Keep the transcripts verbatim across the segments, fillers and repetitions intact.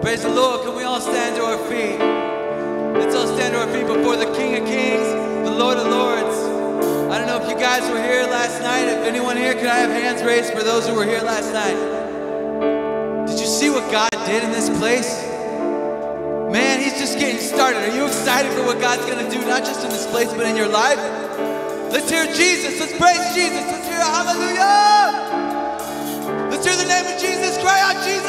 Praise the Lord. Can we all stand to our feet? Let's all stand to our feet before the King of Kings, the Lord of Lords. I don't know if you guys were here last night. If anyone here, could I have hands raised for those who were here last night? Did you see what God did in this place? Man, he's just getting started. Are you excited for what God's going to do, not just in this place, but in your life? Let's hear Jesus. Let's praise Jesus. Let's hear hallelujah. Let's hear the name of Jesus. Cry out, Jesus.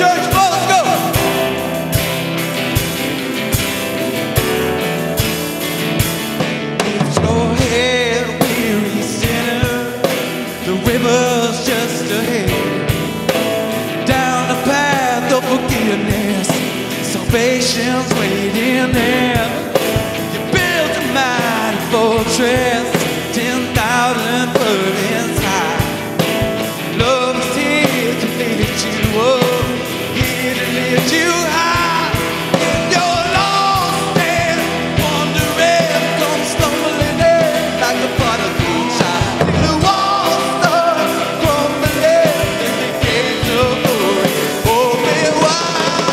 church. Come on, let's go. It's your head, weary sinner. The river's just ahead. Down the path of forgiveness. Salvation's waiting there. You built a mighty fortress. Ten thousand burdens high. Love is here to lift you up. Here to lift you high. If you're lost and wandering, come stumbling in like a prodigal child. The walls start crumbling, and the gates of glory open wide.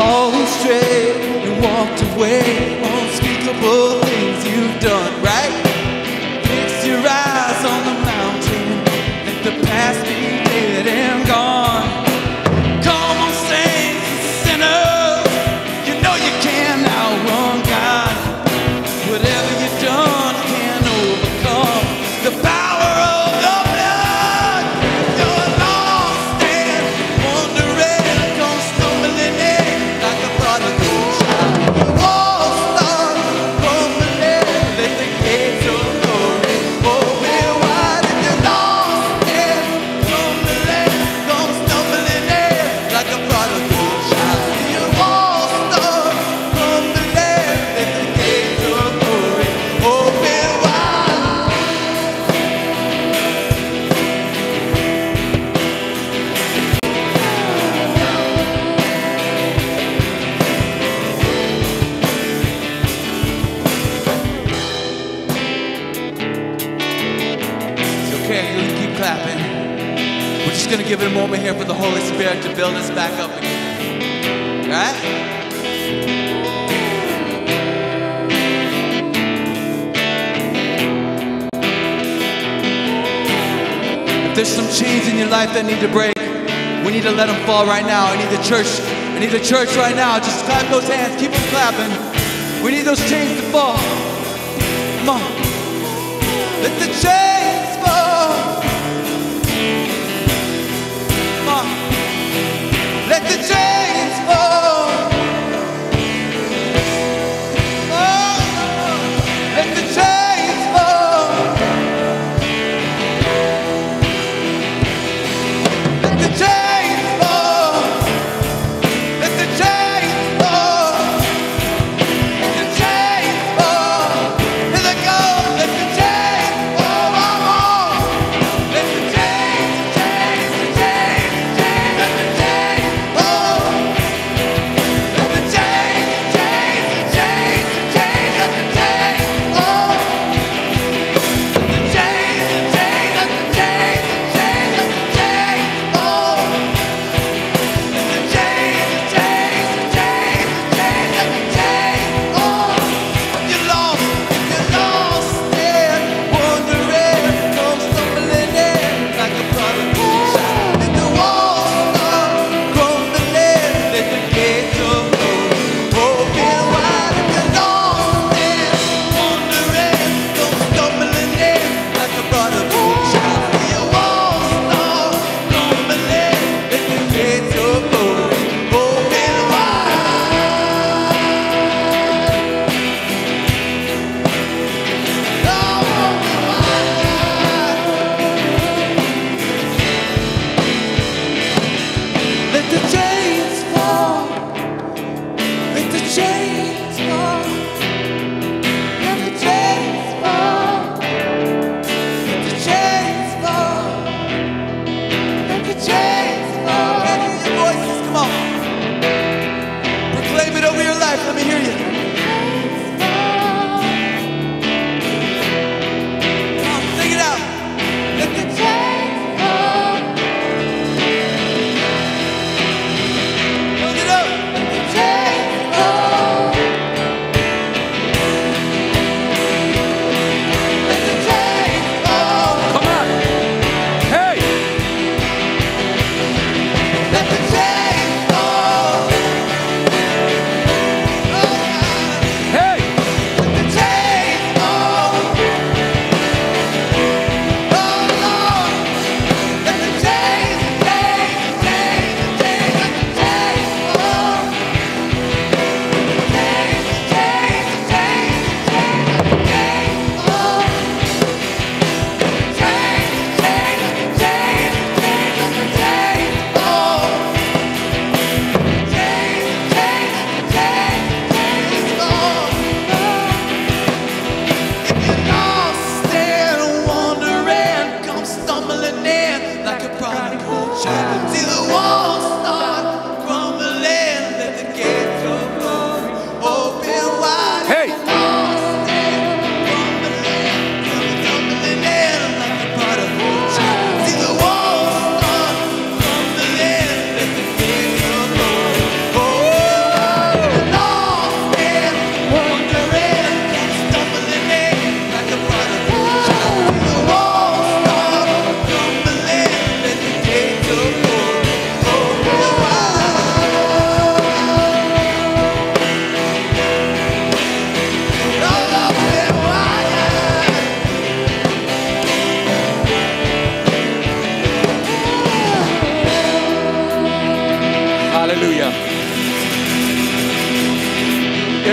All who strayed and walked away, unspeakable things you've done, right? Fix your eyes on the mountain, let the past be dead and gone. Come on, saints, sinners, you know you can outrun God. Whatever you've done can overcome the power of the blood. If you're lost and wandering, come stumbling in like a prodigal child. The walls start crumbling, let the gates of glory open wide. If you're lost and wandering, come stumbling in like a prodigal child. The walls start crumbling, let the gates of glory open wide. It's okay, you can keep clapping. We're just gonna give it a moment here for the Holy Spirit to build us back up again. Alright? If there's some chains in your life that need to break, we need to let them fall right now. I need the church. I need the church right now. Just clap those hands. Keep them clapping. We need those chains to fall. Come on. Let the chains fall. Come on. Let the chains fall. Oh, let the chains fall. Let the chains fall. Let the chains fall. Let the chains fall. Here they go. Let the chains fall.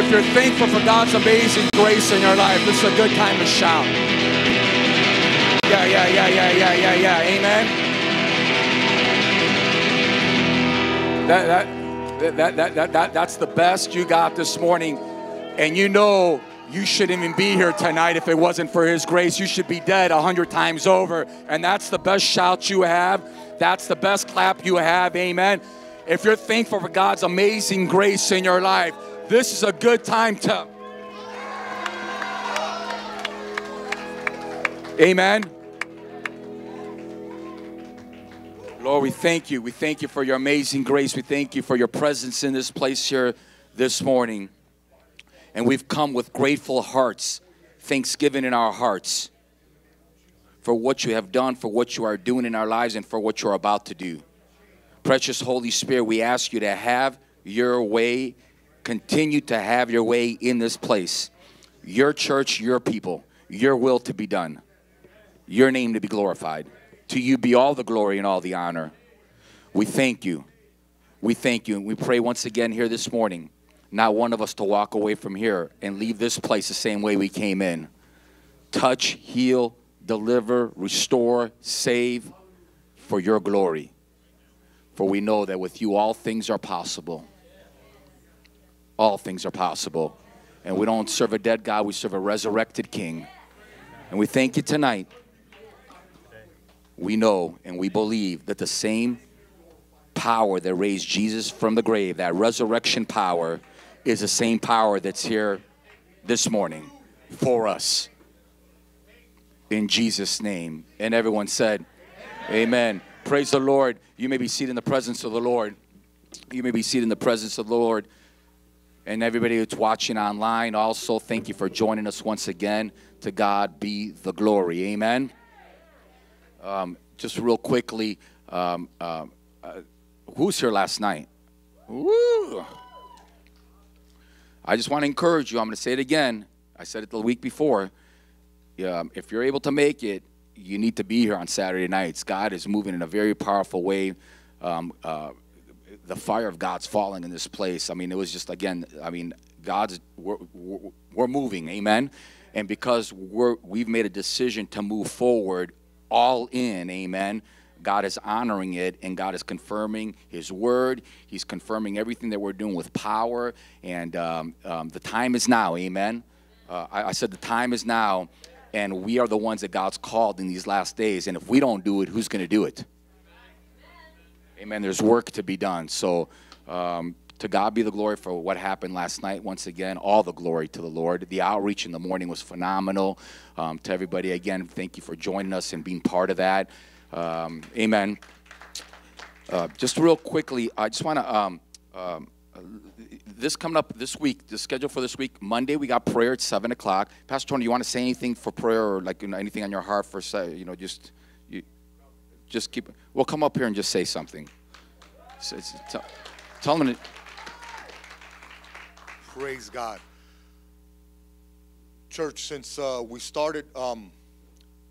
if you're thankful for God's amazing grace in your life, this is a good time to shout. Yeah, yeah, yeah, yeah, yeah, yeah, yeah. Amen. That, that, that, that, that, that, that's the best you got this morning. And you know you shouldn't even be here tonight if it wasn't for His grace. You should be dead a hundred times over. And that's the best shout you have. That's the best clap you have. Amen. If you're thankful for God's amazing grace in your life, this is a good time to. Amen. Lord, we thank you. We thank you for your amazing grace. We thank you for your presence in this place here this morning. And we've come with grateful hearts, thanksgiving in our hearts for what you have done, for what you are doing in our lives, and for what you are about to do. Precious Holy Spirit, we ask you to have your way, continue to have your way in this place. Your church, your people, your will to be done, your name to be glorified. To you be all the glory and all the honor. We thank you. We thank you. And we pray once again here this morning, not one of us to walk away from here and leave this place the same way we came in. Touch, heal, deliver, restore, save for your glory. For we know that with you all things are possible. All things are possible. And we don't serve a dead God, we serve a resurrected King. And we thank you tonight. We know and we believe that the same power that raised Jesus from the grave, that resurrection power, is the same power that's here this morning for us. In Jesus' name. And everyone said, amen. Amen. Praise the Lord. You may be seated in the presence of the Lord. You may be seated in the presence of the Lord. And everybody who's watching online, also thank you for joining us once again. To God be the glory. Amen. Um, just real quickly, um, uh, uh, who was here last night? Woo! I just want to encourage you. I'm going to say it again. I said it the week before. Um, if you're able to make it, you need to be here on Saturday nights. God is moving in a very powerful way. Um, uh, the fire of God's falling in this place. I mean, it was just, again, I mean, God's, we're, we're, we're moving, amen? And because we're, we've made a decision to move forward all in, amen, God is honoring it, and God is confirming His word. He's confirming everything that we're doing with power, and um, um, the time is now, amen? Uh, I, I said the time is now. And we are the ones that God's called in these last days. And if we don't do it, who's going to do it? Amen. There's work to be done. So um, to God be the glory for what happened last night. Once again, all the glory to the Lord. The outreach in the morning was phenomenal. Um, to everybody, again, thank you for joining us and being part of that. Um, amen. Uh, just real quickly, I just want to... Um, um, This coming up this week, the schedule for this week, Monday we got prayer at seven o'clock. Pastor Tony, you want to say anything for prayer or like you know, anything on your heart for, you know, just, you, just keep, well, come up here and just say something. So it's, tell, tell them to. Praise God. Church, since uh, we started, um,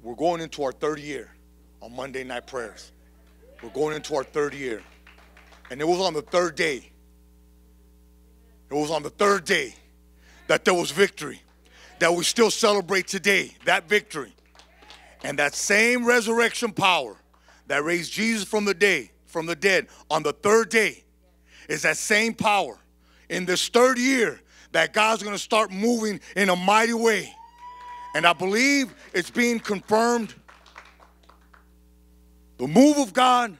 we're going into our third year on Monday night prayers. We're going into our third year. And it was on the third day. It was on the third day that there was victory, that we still celebrate today, that victory. And that same resurrection power that raised Jesus from the day, from the dead on the third day is that same power in this third year that God's going to start moving in a mighty way. And I believe it's being confirmed. The move of God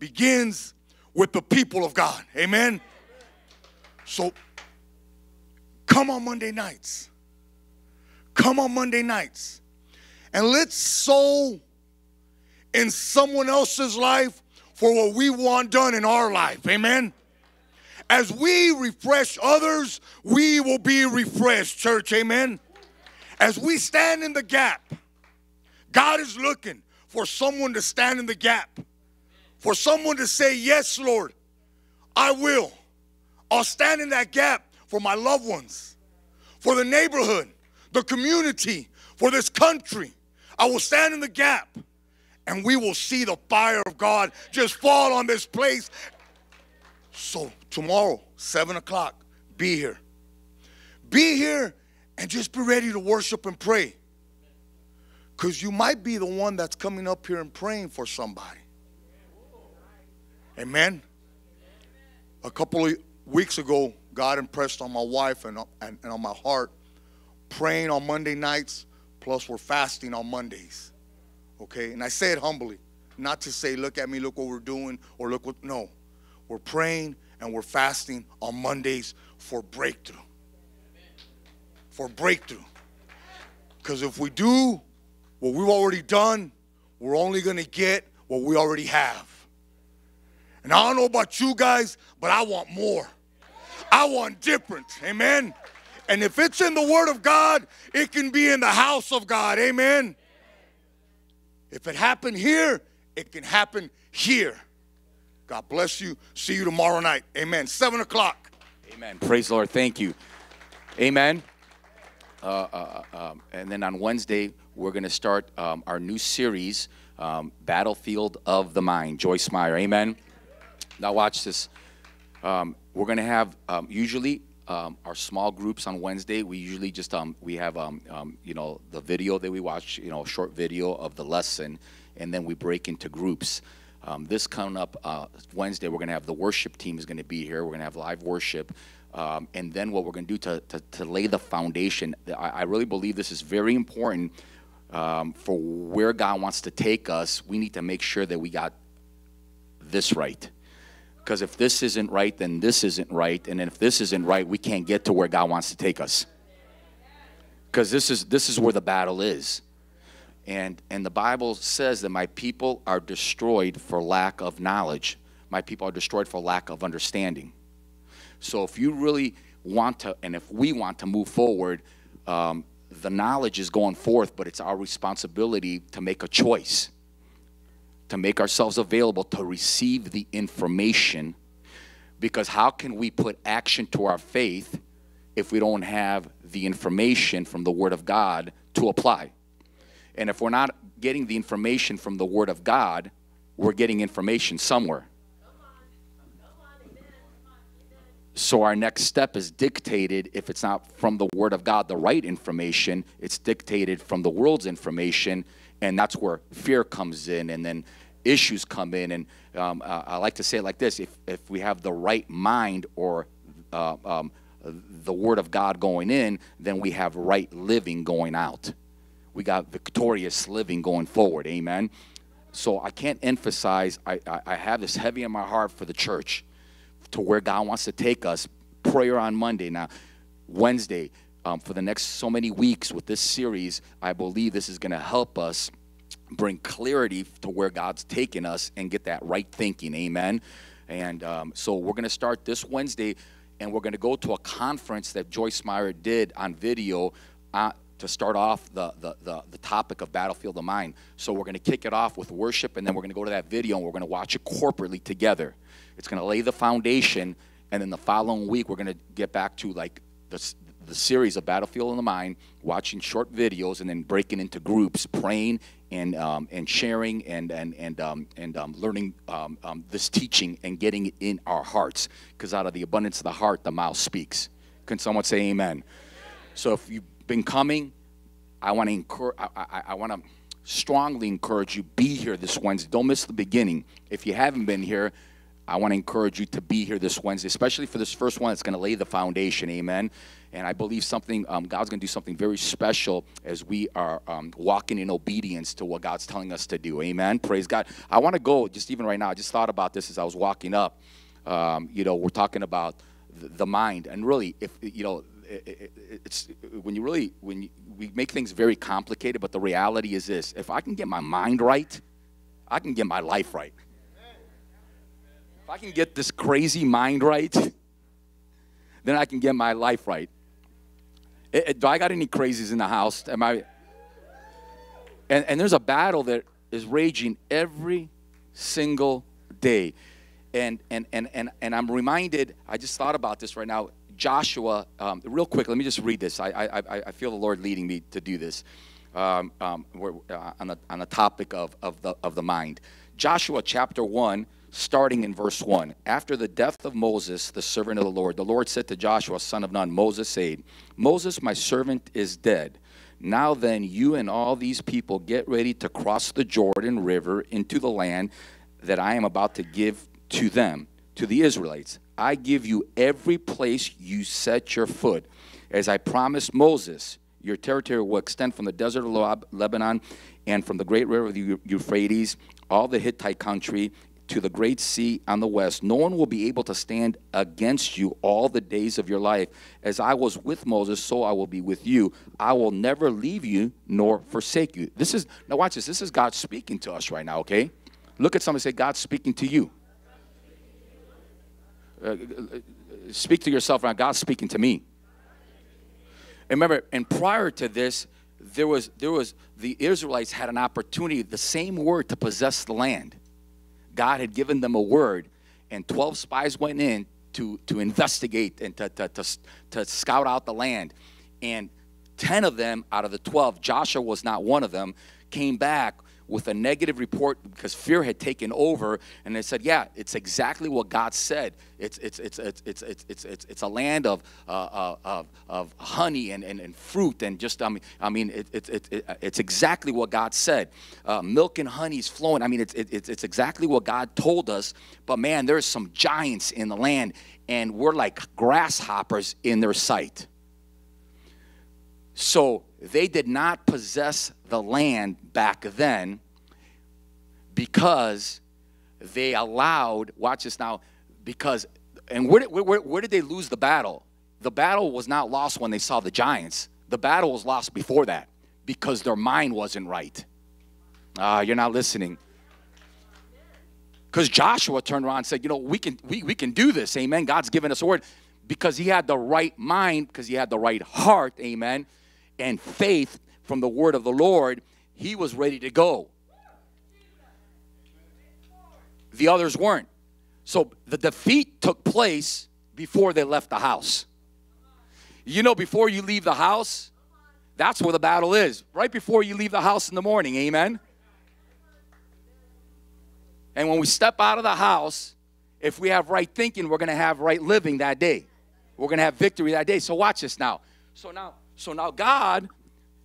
begins with the people of God. Amen. So, come on Monday nights. Come on Monday nights. And let's sow in someone else's life for what we want done in our life. Amen? As we refresh others, we will be refreshed, church. Amen? As we stand in the gap, God is looking for someone to stand in the gap. For someone to say, yes, Lord, I will. I'll stand in that gap for my loved ones, for the neighborhood, the community, for this country. I will stand in the gap, and we will see the fire of God just fall on this place. So tomorrow, seven o'clock, be here. Be here and just be ready to worship and pray. Because you might be the one that's coming up here and praying for somebody. Amen. A couple of weeks ago, God impressed on my wife and, and, and on my heart, praying on Monday nights, plus we're fasting on Mondays. Okay? And I say it humbly, not to say, look at me, look what we're doing, or look what, no. We're praying and we're fasting on Mondays for breakthrough. For breakthrough. Because if we do what we've already done, we're only going to get what we already have. And I don't know about you guys, but I want more. I want different. Amen. And if it's in the Word of God, it can be in the house of God. Amen. If it happened here, it can happen here. God bless you. See you tomorrow night. Amen. Seven o'clock. Amen. Praise the Lord. Thank you. Amen. Uh, uh, um, and then on Wednesday, we're going to start um, our new series, um, Battlefield of the Mind. Joyce Meyer. Amen. Now watch this. Um, we're going to have um, usually um, our small groups on Wednesday. We usually just um, we have um, um, you know, the video that we watch, you know, a short video of the lesson, and then we break into groups. Um, this coming up uh, Wednesday, we're going to have the worship team is going to be here. We're going to have live worship, um, and then what we're going to do to, to to lay the foundation. I, I really believe this is very important um, for where God wants to take us. We need to make sure that we got this right. Because if this isn't right, then this isn't right. And if this isn't right, we can't get to where God wants to take us. Because this is, this is where the battle is. And, and the Bible says that my people are destroyed for lack of knowledge. My people are destroyed for lack of understanding. So if you really want to, and if we want to move forward, um, the knowledge is going forth, but it's our responsibility to make a choice, to make ourselves available to receive the information. Because how can we put action to our faith if we don't have the information from the Word of God to apply? And if we're not getting the information from the Word of God, we're getting information somewhere. So our next step is dictated, if it's not from the Word of God, the right information, it's dictated from the world's information. And that's where fear comes in, and then issues come in. And um, uh, I like to say it like this. If, if we have the right mind or uh, um, the Word of God going in, then we have right living going out. We got victorious living going forward. Amen. So I can't emphasize, I, I, I have this heavy in my heart for the church, to where God wants to take us. Prayer on Monday. Now, Wednesday. Um, for the next so many weeks with this series, I believe this is going to help us bring clarity to where God's taken us and get that right thinking. Amen. And um, so we're going to start this Wednesday, and we're going to go to a conference that Joyce Meyer did on video uh, to start off the, the, the, the topic of Battlefield of Mind. So we're going to kick it off with worship, and then we're going to go to that video, and we're going to watch it corporately together. It's going to lay the foundation, and then the following week we're going to get back to like this, the series of Battlefield in the Mind, watching short videos, and then breaking into groups, praying and um, and sharing and and and um, and um, learning um, um, this teaching and getting it in our hearts, because out of the abundance of the heart, the mouth speaks. Can someone say amen? So if you've been coming, I want to encourage. I, I, I want to strongly encourage you, be here this Wednesday. Don't miss the beginning. If you haven't been here, I want to encourage you to be here this Wednesday, especially for this first one that's going to lay the foundation. Amen. And I believe something, um, God's going to do something very special as we are um, walking in obedience to what God's telling us to do. Amen. Praise God. I want to go, just even right now, I just thought about this as I was walking up. Um, you know, we're talking about the mind. And really, if you know, it, it, it's when you really, when you, we make things very complicated, but the reality is this. If I can get my mind right, I can get my life right. If I can get this crazy mind right, then I can get my life right. It, it, do I got any crazies in the house? Am I? And, and there's a battle that is raging every single day. And, and, and, and, and I'm reminded, I just thought about this right now. Joshua, um, real quick, let me just read this. I, I, I feel the Lord leading me to do this um, um, we're, uh, on, the, on the topic of, of, the, of the mind. Joshua chapter one, starting in verse one. After the death of Moses, the servant of the Lord, the Lord said to Joshua, son of Nun, Moses' aide, Moses, my servant, is dead. Now then, you and all these people get ready to cross the Jordan River into the land that I am about to give to them, to the Israelites. I give you every place you set your foot. As I promised Moses, your territory will extend from the desert of Lebanon and from the great river of the Euphrates, all the Hittite country, to the great sea on the west. No one will be able to stand against you all the days of your life. As I was with Moses, so I will be with you. I will never leave you nor forsake you. This is, now watch this. This is God speaking to us right now, okay? Look at somebody and say, God's speaking to you. Uh, speak to yourself right now. God's speaking to me. And remember, and prior to this, there was, there was, the Israelites had an opportunity, the same word, to possess the land. God had given them a word, and twelve spies went in to, to investigate and to, to, to, to scout out the land. And ten of them out of the twelve, Joshua was not one of them, came back with a negative report because fear had taken over. And they said, yeah, it's exactly what God said. It's, it's, it's, it's, it's, it's, it's, it's, it's a land of, uh, of, of honey and, and, and fruit and just, I mean, I mean it, it, it, it, it's exactly what God said. Uh, milk and honey's flowing. I mean, it's, it, it's exactly what God told us. But, man, there's some giants in the land, and we're like grasshoppers in their sight. So they did not possess the land back then because they allowed, watch this now, because, and where did, where, where did they lose the battle? The battle was not lost when they saw the giants. The battle was lost before that because their mind wasn't right. Ah, uh, you're not listening. Because Joshua turned around and said, you know, we can, we, we can do this, amen. God's given us a word because he had the right mind, because he had the right heart, amen, and faith from the word of the Lord. He was ready to go. The others weren't. So the defeat took place before they left the house. You know, before you leave the house, that's where the battle is. Right before you leave the house in the morning, amen? And when we step out of the house, if we have right thinking, we're going to have right living that day. We're going to have victory that day. So watch this now. So now, so now God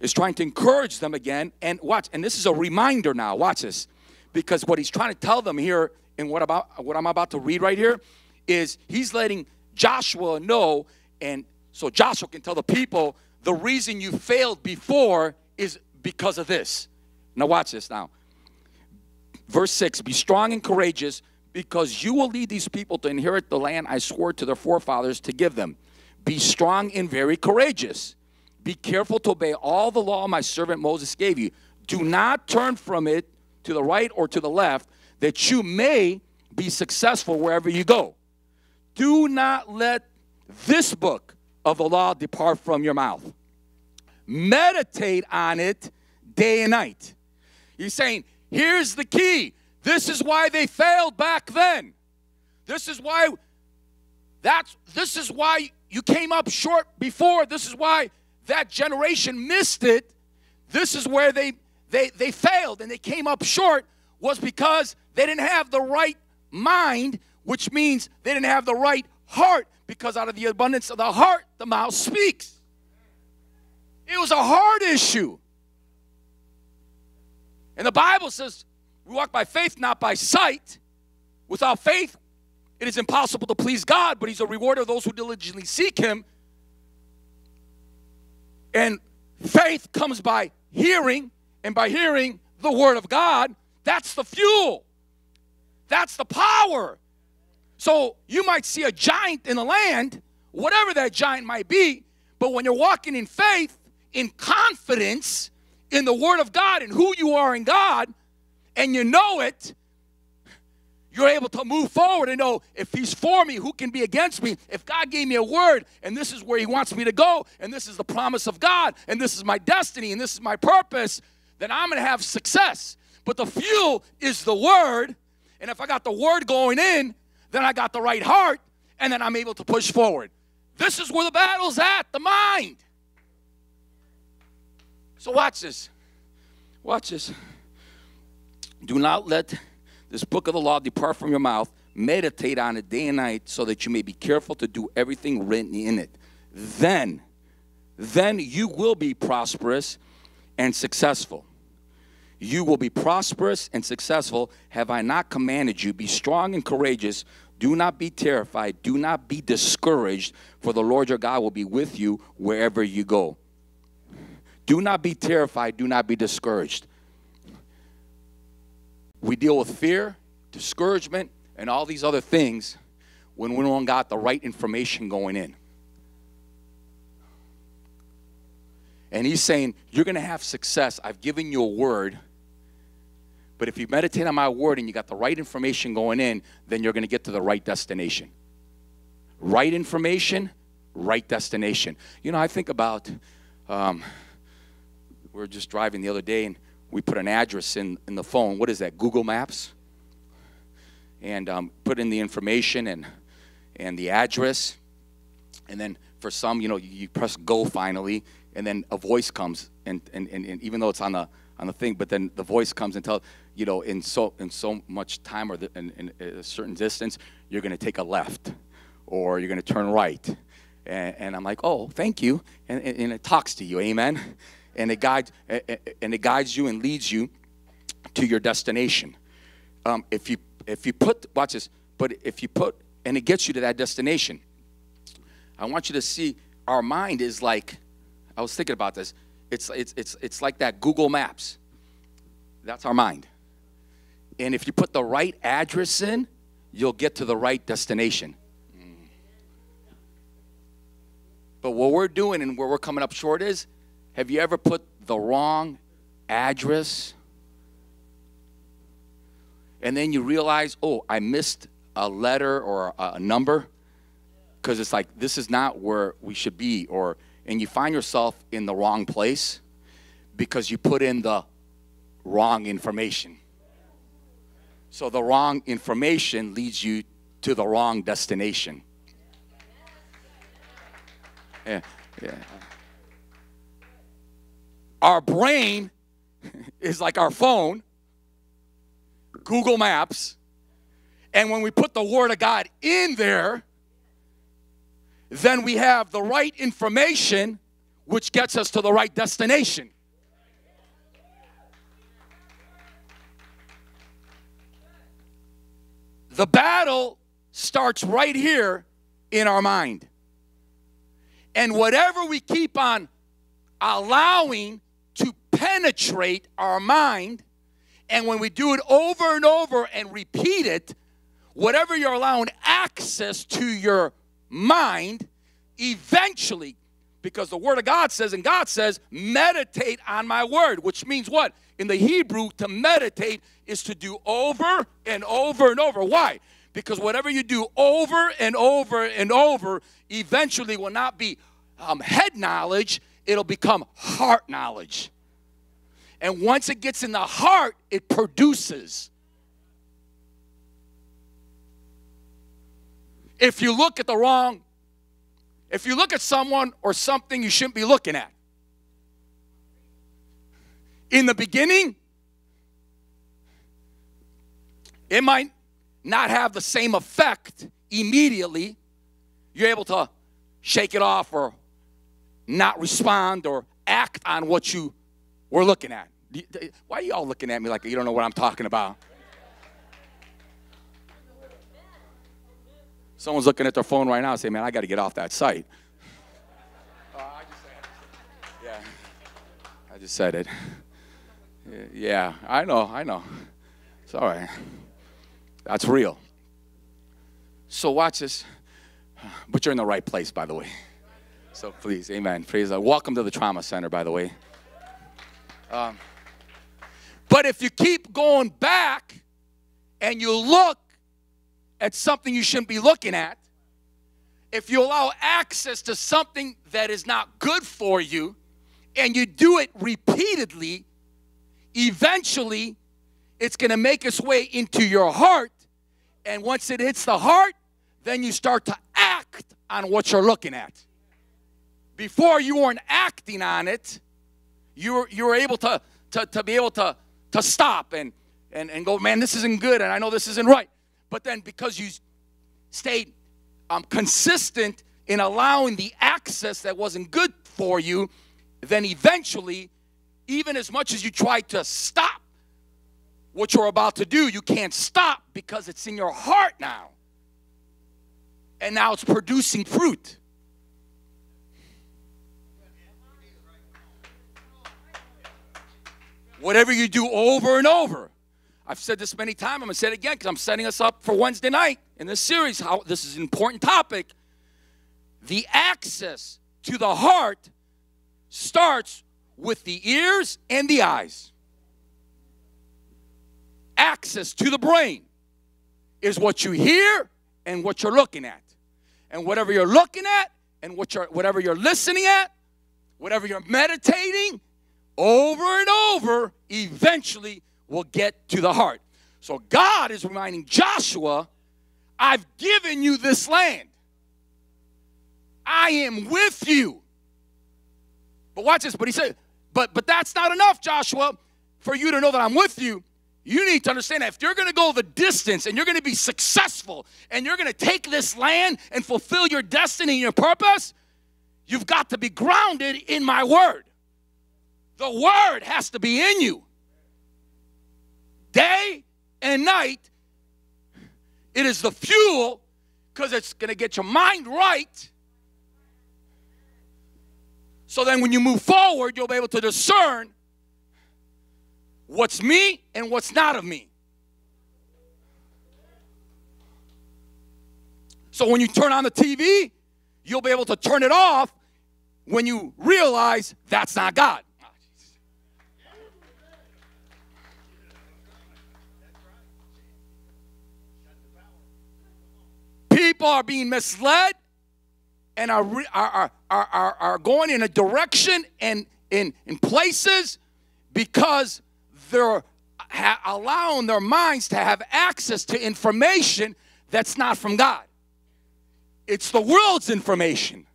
is trying to encourage them again. And watch, and this is a reminder now. Watch this. Because what he's trying to tell them here, and what about what I'm about to read right here, is he's letting Joshua know, and so Joshua can tell the people, the reason you failed before is because of this. Now watch this now. Verse six, be strong and courageous, because you will lead these people to inherit the land I swore to their forefathers to give them. Be strong and very courageous. Be careful to obey all the law my servant Moses gave you. Do not turn from it to the right or to the left, that you may be successful wherever you go. Do not let this book of the law depart from your mouth. Meditate on it day and night. He's saying, here's the key. This is why they failed back then. This is why, that's, this is why you came up short before. This is why that generation missed it. This is where they, they, they failed and they came up short, was because they didn't have the right mind, which means they didn't have the right heart, because out of the abundance of the heart, the mouth speaks. It was a heart issue. And the Bible says, we walk by faith, not by sight. Without faith, it is impossible to please God, but he's a rewarder of those who diligently seek him. And faith comes by hearing, and by hearing the word of God. That's the fuel. That's the power. So you might see a giant in the land, whatever that giant might be, but when you're walking in faith, in confidence, in the word of God and who you are in God, and you know it, you're able to move forward and know, if he's for me, who can be against me? If God gave me a word, and this is where he wants me to go, and this is the promise of God, and this is my destiny, and this is my purpose, then I'm going to have success. But the fuel is the word, and if I got the word going in, then I got the right heart, and then I'm able to push forward. This is where the battle's at, the mind. So watch this. Watch this. Do not let This book of the law depart from your mouth. Meditate on it day and night so that you may be careful to do everything written in it. Then, then you will be prosperous and successful. You will be prosperous and successful. Have I not commanded you? Be strong and courageous. Do not be terrified. Do not be discouraged, for the Lord your God will be with you wherever you go. Do not be terrified. Do not be discouraged. We deal with fear, discouragement, and all these other things when we don't got the right information going in. And he's saying, you're going to have success. I've given you a word. But if you meditate on my word and you got the right information going in, then you're going to get to the right destination. Right information, right destination. You know, I think about, um, we were just driving the other day, and we put an address in, in the phone. What is that, Google Maps? And um, put in the information and, and the address. And then for some, you know, you, you press go finally, and then a voice comes, and, and, and, and even though it's on the, on the thing, but then the voice comes and tells, you know, in so, in so much time or the, in, in a certain distance, you're going to take a left, or you're going to turn right. And, and I'm like, oh, thank you. And, and, and it talks to you, amen? And it guides, and it guides you and leads you to your destination. Um, if you, if you put, watch this, but if you put, and it gets you to that destination. I want you to see our mind is like, I was thinking about this. It's, it's, it's, it's like that Google Maps. That's our mind. And if you put the right address in, you'll get to the right destination. But what we're doing and where we're coming up short is, have you ever put the wrong address? And then you realize, oh, I missed a letter or a, a number, because it's like, this is not where we should be, or... and you find yourself in the wrong place because you put in the wrong information. So the wrong information leads you to the wrong destination. Yeah, yeah. Our brain is like our phone, Google Maps, and when we put the Word of God in there, then we have the right information, which gets us to the right destination. The battle starts right here in our mind. And whatever we keep on allowing to penetrate our mind, and when we do it over and over and repeat it, whatever you're allowing access to your mind, eventually, because the Word of God says, and God says, meditate on my word, which means what? In the Hebrew, to meditate is to do over and over and over. Why? Because whatever you do over and over and over, eventually will not be um, head knowledge, it'll become heart knowledge. And once it gets in the heart, it produces. If you look at the wrong, if you look at someone or something you shouldn't be looking at. In the beginning, it might not have the same effect immediately. You're able to shake it off or not respond or act on what you were looking at. Why are you all looking at me like you don't know what I'm talking about? Someone's looking at their phone right now and saying, man, I got to get off that site. Uh, I just said it. Yeah, I just said it. Yeah, I know, I know. It's all right. That's real. So watch this. But you're in the right place, by the way. So please, amen. Praise God. Welcome to the trauma center, by the way. Um, but if you keep going back and you look at something you shouldn't be looking at, if you allow access to something that is not good for you, and you do it repeatedly, eventually it's going to make its way into your heart. And once it hits the heart, then you start to act on what you're looking at. Before you weren't acting on it, you were, you were able to, to, to be able to, to stop and and, and go, man, this isn't good, and I know this isn't right. But then because you stayed um, consistent in allowing the access that wasn't good for you, then eventually, even as much as you try to stop what you're about to do, you can't stop because it's in your heart now. And now it's producing fruit. Whatever you do over and over. I've said this many times. I'm going to say it again because I'm setting us up for Wednesday night in this series. How this is an important topic. The access to the heart starts with the ears and the eyes. Access to the brain is what you hear and what you're looking at. And whatever you're looking at and what you're, whatever you're listening at, whatever you're meditating, over and over, eventually will get to the heart. So God is reminding Joshua, I've given you this land. I am with you. But watch this. But he said, but, but that's not enough, Joshua, for you to know that I'm with you. You need to understand that if you're going to go the distance and you're going to be successful and you're going to take this land and fulfill your destiny and your purpose, you've got to be grounded in my word. The word has to be in you. Day and night, it is the fuel because it's going to get your mind right. So then when you move forward, you'll be able to discern what's me and what's not of me. So when you turn on the T V, you'll be able to turn it off when you realize that's not God. People are being misled and are, re are, are, are, are going in a direction and in, in places because they're ha allowing their minds to have access to information that's not from God. It's the world's information.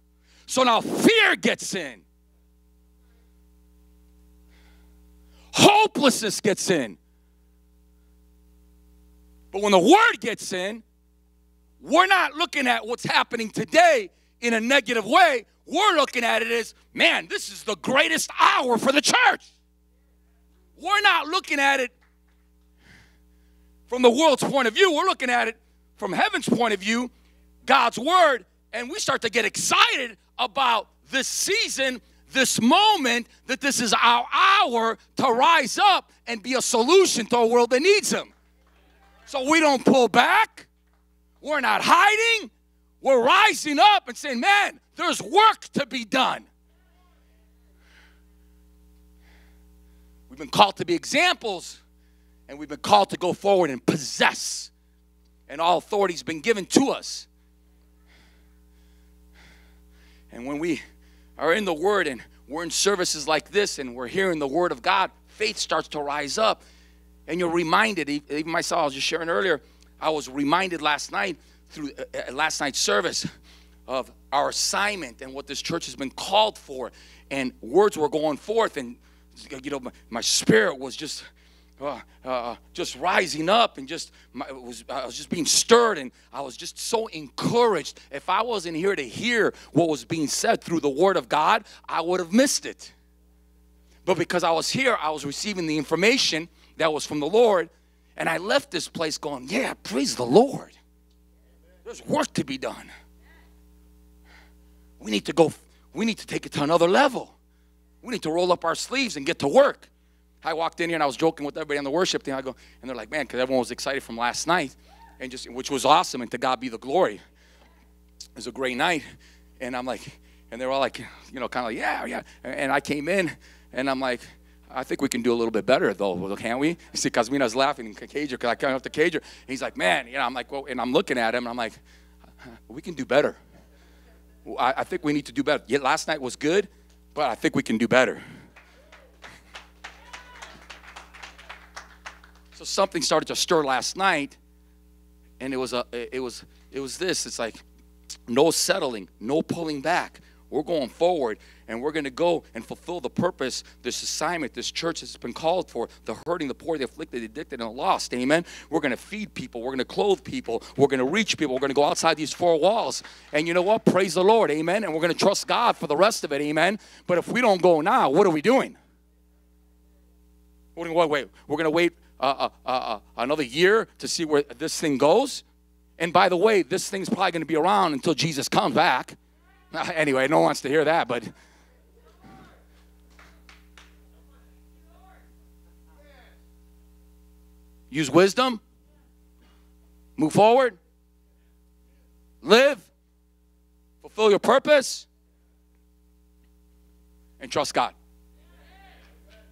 So now fear gets in. Hopelessness gets in. But when the word gets in, we're not looking at what's happening today in a negative way. We're looking at it as, man, this is the greatest hour for the church. We're not looking at it from the world's point of view. We're looking at it from heaven's point of view, God's word, and we start to get excited about this season, this moment, that this is our hour to rise up and be a solution to a world that needs him. So we don't pull back. We're not hiding. We're rising up and saying, man, there's work to be done. We've been called to be examples, and we've been called to go forward and possess. And all authority has been given to us. And when we are in the Word and we're in services like this and we're hearing the Word of God, faith starts to rise up. And you're reminded, even myself, I was just sharing earlier, I was reminded last night through uh, last night's service of our assignment and what this church has been called for. And words were going forth, and you know, my, my spirit was just uh, uh, just rising up, and just my, it was, I was just being stirred, and I was just so encouraged. If I wasn't here to hear what was being said through the Word of God, I would have missed it. But because I was here, I was receiving the information that was from the Lord. And I left this place going, yeah, praise the Lord. There's work to be done. We need to go, we need to take it to another level. We need to roll up our sleeves and get to work. I walked in here and I was joking with everybody on the worship team. I go, and they're like, man, because everyone was excited from last night, and just which was awesome, and to God be the glory. It was a great night. And I'm like, and they're all like, you know, kind of like, yeah, yeah. And I came in and I'm like, I think we can do a little bit better, though, can't we? You see, Cosmina's laughing in Cager because I came up to Cager. And he's like, man, you know, I'm like, well, and I'm looking at him, and I'm like, we can do better. Well, I, I think we need to do better. Yeah, last night was good, but I think we can do better. So something started to stir last night, and it was, a, it was, it was this. It's like no settling, no pulling back. We're going forward, and we're going to go and fulfill the purpose, this assignment, this church has been called for, the hurting, the poor, the afflicted, the addicted, and the lost, amen? We're going to feed people. We're going to clothe people. We're going to reach people. We're going to go outside these four walls. And you know what? Praise the Lord, amen? And we're going to trust God for the rest of it, amen? But if we don't go now, what are we doing? We're going to wait. We're going to wait uh, uh, uh, another year to see where this thing goes. And by the way, this thing's probably going to be around until Jesus comes back. Anyway, no one wants to hear that, but use wisdom, move forward, live, fulfill your purpose, and trust God. I'm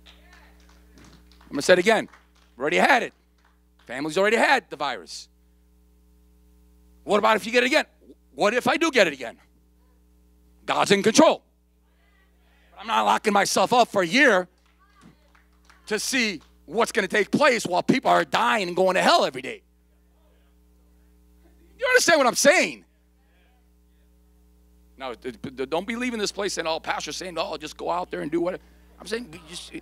going to say it again. We already had it. Families already had the virus. What about if you get it again? What if I do get it again? God's in control. But I'm not locking myself up for a year to see what's going to take place while people are dying and going to hell every day. You understand what I'm saying? Now, don't be leaving this place and all pastors saying, oh, just go out there and do what. I'm saying, just,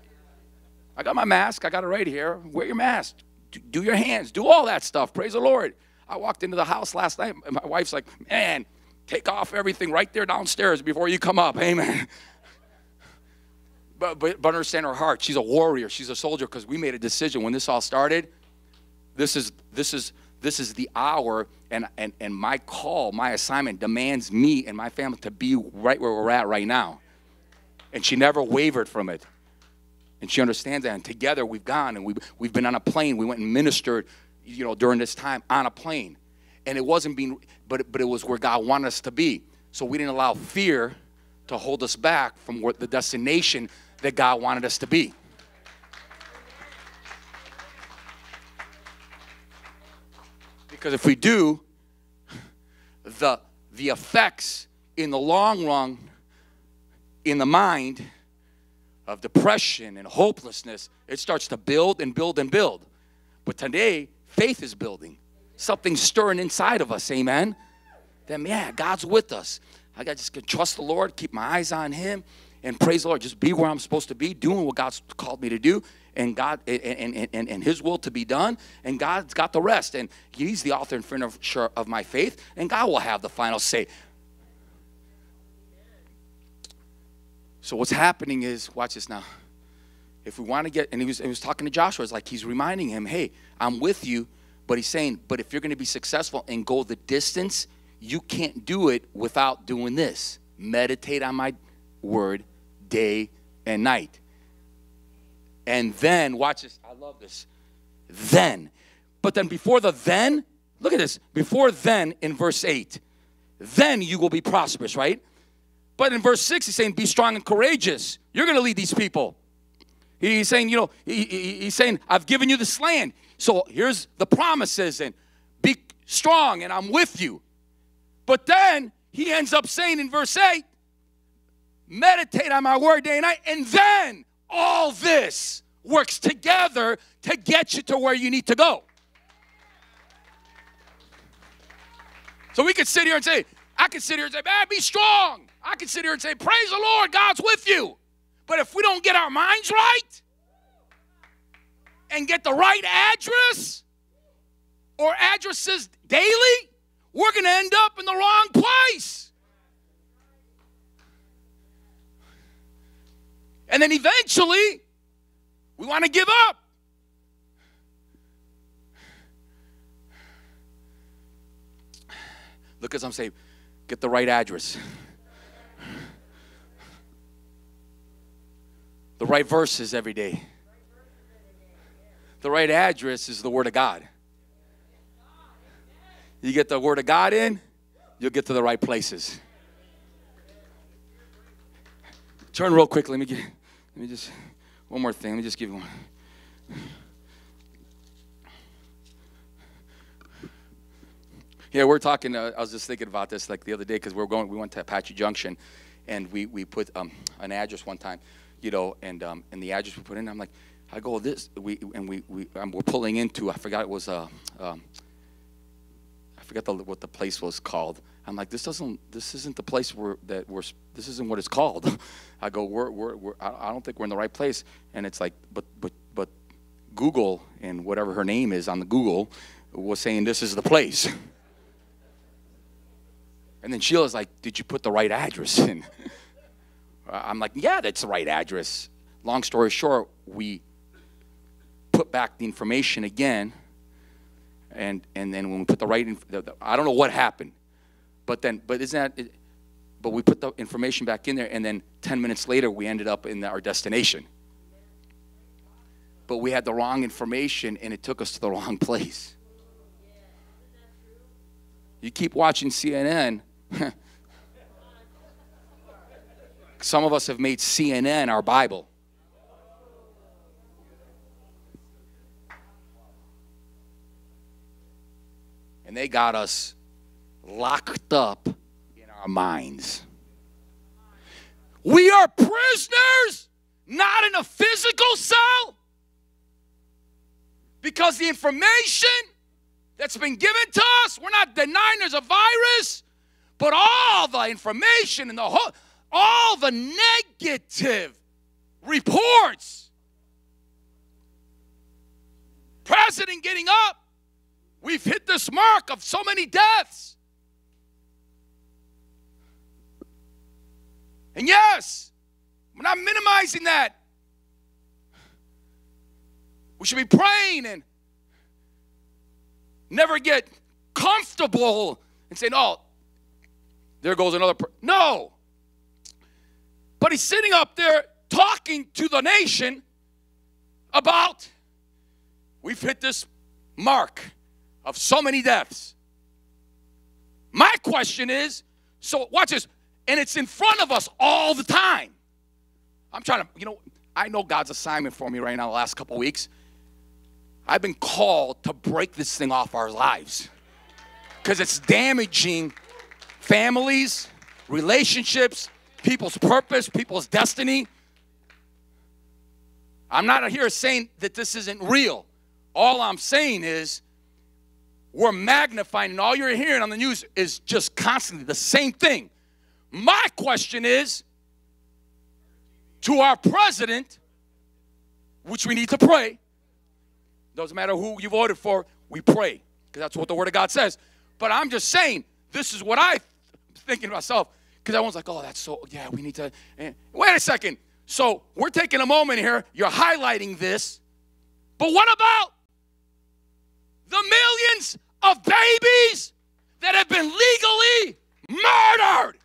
I got my mask. I got it right here. Wear your mask. Do, do your hands. Do all that stuff. Praise the Lord. I walked into the house last night, and my wife's like, man, take off everything right there downstairs before you come up. Amen. But, but, but understand her heart. She's a warrior. She's a soldier because we made a decision when this all started. This is, this is, this is the hour, and, and, and my call, my assignment demands me and my family to be right where we're at right now. And she never wavered from it. And she understands that. And together we've gone, and we've, we've been on a plane. We went and ministered, you know, during this time on a plane. And it wasn't being, but, but it was where God wanted us to be. So we didn't allow fear to hold us back from where the destination that God wanted us to be. Because if we do, the, the effects in the long run, in the mind of depression and hopelessness, it starts to build and build and build. But today, faith is building. Something stirring inside of us, amen? Then, yeah, God's with us. I got just gotta trust the Lord, keep my eyes on Him, and praise the Lord. Just be where I'm supposed to be, doing what God's called me to do, and God and and, and, and His will to be done. And God's got the rest, and He's the author and finisher of my faith, and God will have the final say. So what's happening is, watch this now. If we want to get, and he was, he was talking to Joshua. It's like he's reminding him, hey, I'm with you. But he's saying, but if you're going to be successful and go the distance, you can't do it without doing this. Meditate on my word day and night. And then, watch this. I love this. Then. But then before the then, look at this. Before then in verse eight, then you will be prosperous, right? But in verse six, he's saying, be strong and courageous. You're going to lead these people. He's saying, you know, he, he, he's saying, I've given you this land. So here's the promises, and be strong, and I'm with you. But then he ends up saying in verse eight, meditate on my word day and night, and then all this works together to get you to where you need to go. So we could sit here and say, I could sit here and say, man, be strong. I could sit here and say, praise the Lord, God's with you. But if we don't get our minds right, and get the right address or addresses daily, we're going to end up in the wrong place. And then eventually, we want to give up. Look, as I'm saying, get the right address. The right verses every day. The right address is the Word of God. You get the Word of God in, you'll get to the right places. Turn real quickly. Let me get, let me just, one more thing. Let me just give you one. Yeah, we're talking, uh, I was just thinking about this like the other day because we were going, we went to Apache Junction, and we, we put um, an address one time, you know, and, um, and the address we put in, I'm like, I go this, we, and we, we, um, we're pulling into, I forgot it was, uh, um, I forgot the, what the place was called. I'm like, this doesn't, this isn't the place where that we're, this isn't what it's called. I go, we're, we're, we're, I don't think we're in the right place. And it's like, but, but, but Google and whatever her name is on the Google was saying this is the place. And then Sheila's like, did you put the right address in? I'm like, yeah, that's the right address. Long story short, we put back the information again. And, and then when we put the right, inf the, the, I don't know what happened, but then, but isn't that, it, but we put the information back in there, and then ten minutes later, we ended up in the, our destination. But we had the wrong information, and it took us to the wrong place. You keep watching C N N. Some of us have made C N N our Bible. And they got us locked up in our minds. We are prisoners, not in a physical cell, because the information that's been given to us, we're not denying there's a virus, but all the information and the whole, all the negative reports, president getting up, we've hit this mark of so many deaths. And yes, we're not minimizing that. We should be praying and never get comfortable and saying, oh, there goes another person. No. But he's sitting up there talking to the nation about, we've hit this mark of so many deaths. My question is, so watch this, and it's in front of us all the time. I'm trying to, you know, I know God's assignment for me right now the last couple weeks. I've been called to break this thing off our lives because it's damaging families, relationships, people's purpose, people's destiny. I'm not here saying that this isn't real. All I'm saying is, we're magnifying, and all you're hearing on the news is just constantly the same thing. My question is, to our president, which we need to pray. Doesn't matter who you voted for, we pray, because that's what the Word of God says. But I'm just saying, this is what I'm thinking to myself, because everyone's like, oh, that's so, yeah, we need to. And wait a second. So we're taking a moment here. You're highlighting this. But what about the millions of babies that have been legally murdered?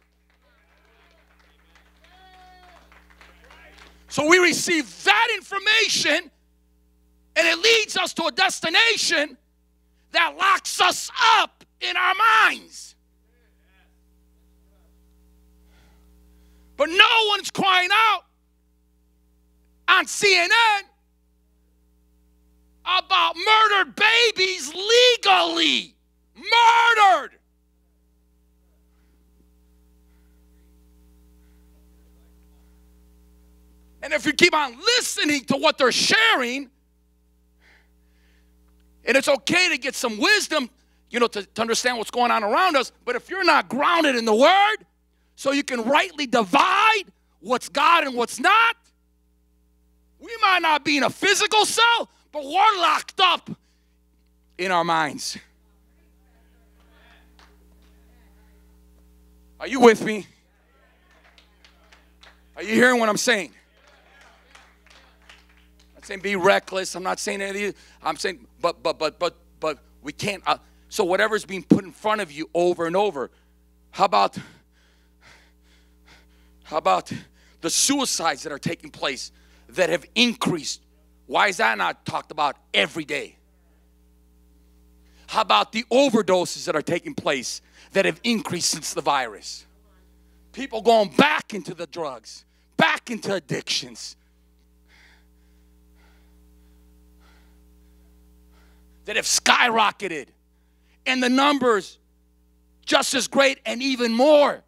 So we receive that information, and it leads us to a destination that locks us up in our minds. But no one's crying out on C N N about murdered babies legally murdered. And if you keep on listening to what they're sharing, and it's okay to get some wisdom, you know, to, to understand what's going on around us, but if you're not grounded in the Word, so you can rightly divide what's God and what's not, we might not be in a physical cell, but we're locked up in our minds. Are you with me? Are you hearing what I'm saying? I'm not saying be reckless. I'm not saying any of these. I'm saying, but, but, but, but, but we can't. Uh, so whatever's being put in front of you over and over, how about, how about the suicides that are taking place that have increased? Why is that not talked about every day? How about the overdoses that are taking place that have increased since the virus? People going back into the drugs, back into addictions that have skyrocketed, and the numbers just as great and even more.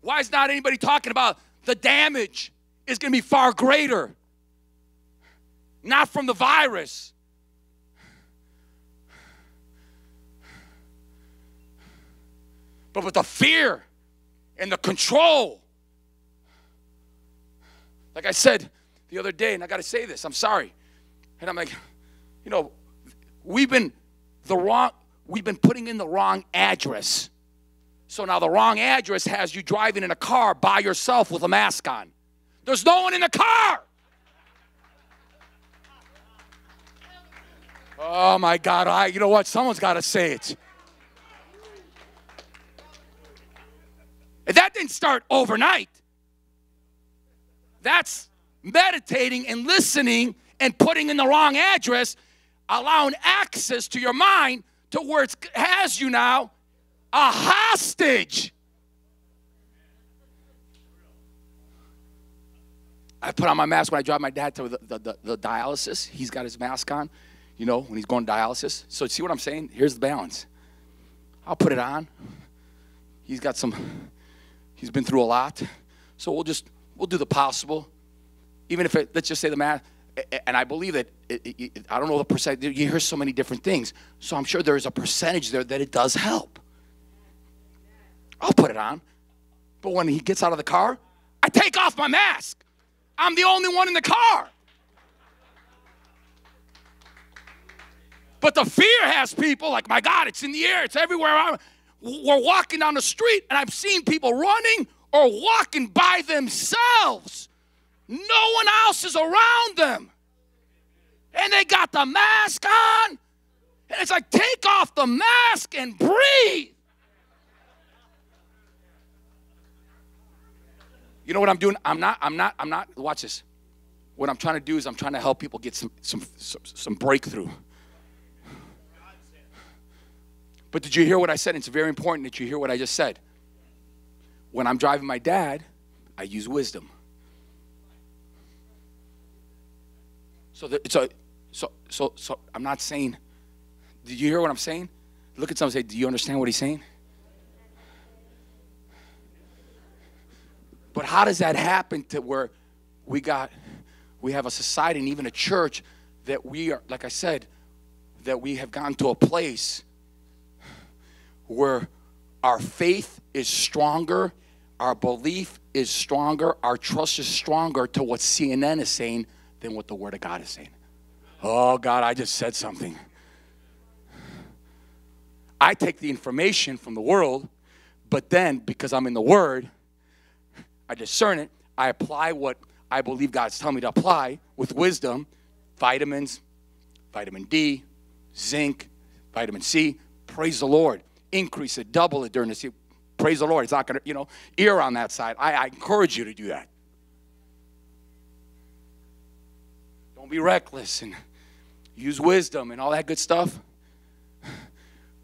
Why is not anybody talking about the damage is going to be far greater? Not from the virus. but with the fear and the control. Like I said the other day, and I got to say this, I'm sorry. And I'm like, you know, we've been the wrong, we've been putting in the wrong address. So now the wrong address has you driving in a car by yourself with a mask on. There's no one in the car. Oh, my God. I, you know what? Someone's got to say it. And that didn't start overnight. That's meditating and listening and putting in the wrong address, allowing access to your mind to where it has you now a hostage. I put on my mask when I drive my dad to the, the, the, the dialysis. He's got his mask on, you know, when he's going to dialysis. So see what I'm saying? Here's the balance. I'll put it on. He's got some, he's been through a lot. So we'll just, we'll do the possible. Even if it, let's just say the math, and I believe that, it, it, it, I don't know the percent, you hear so many different things. So I'm sure there is a percentage there that it does help. I'll put it on. But when he gets out of the car, I take off my mask. I'm the only one in the car. But the fear has people like, my God, it's in the air. It's everywhere. I'm, we're walking down the street, and I've seen people running or walking by themselves. No one else is around them. And they got the mask on. And it's like, take off the mask and breathe. You know what I'm doing? I'm not, I'm not, I'm not, watch this. What I'm trying to do is I'm trying to help people get some, some, some, some breakthrough. But did you hear what I said? It's very important that you hear what I just said. When I'm driving my dad, I use wisdom. So, the, so, so, so, so I'm not saying, did you hear what I'm saying? Look at someone and say, do you understand what he's saying? But how does that happen to where we got, we have a society and even a church that we are, like I said, that we have gotten to a place where our faith is stronger, our belief is stronger, our trust is stronger to what C N N is saying than what the Word of God is saying. Oh, God, I just said something. I take the information from the world, but then because I'm in the Word, I discern it. I apply what I believe God's telling me to apply with wisdom, vitamins, vitamin D, zinc, vitamin C. Praise the Lord. Increase it, double it during the season. Praise the Lord. It's not going to, you know, ear on that side. I, I encourage you to do that. Don't be reckless and use wisdom and all that good stuff.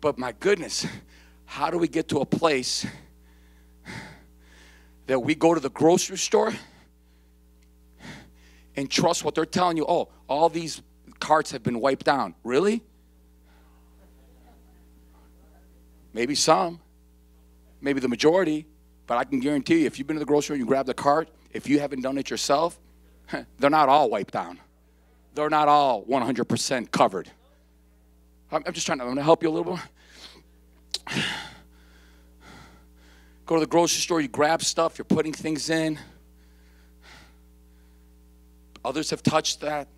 But my goodness, how do we get to a place that we go to the grocery store and trust what they're telling you? Oh, all these carts have been wiped down. Really? Maybe some. Maybe the majority. But I can guarantee you, if you've been to the grocery and you grab the cart, if you haven't done it yourself, they're not all wiped down. They're not all one hundred percent covered. I'm just trying to, I'm going to help you a little bit. Go to the grocery store, you grab stuff, you're putting things in. Others have touched that.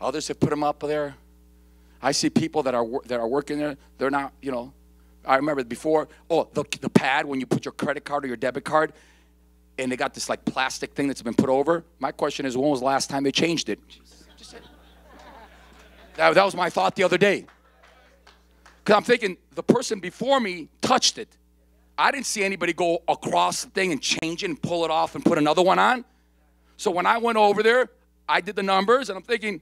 Others have put them up there. I see people that are that are working there. They're not, you know, I remember before, oh, the, the pad when you put your credit card or your debit card, and they got this like plastic thing that's been put over. My question is, when was the last time they changed it? That, that was my thought the other day. Because I'm thinking, the person before me touched it. I didn't see anybody go across the thing and change it and pull it off and put another one on. So when I went over there, I did the numbers, and I'm thinking,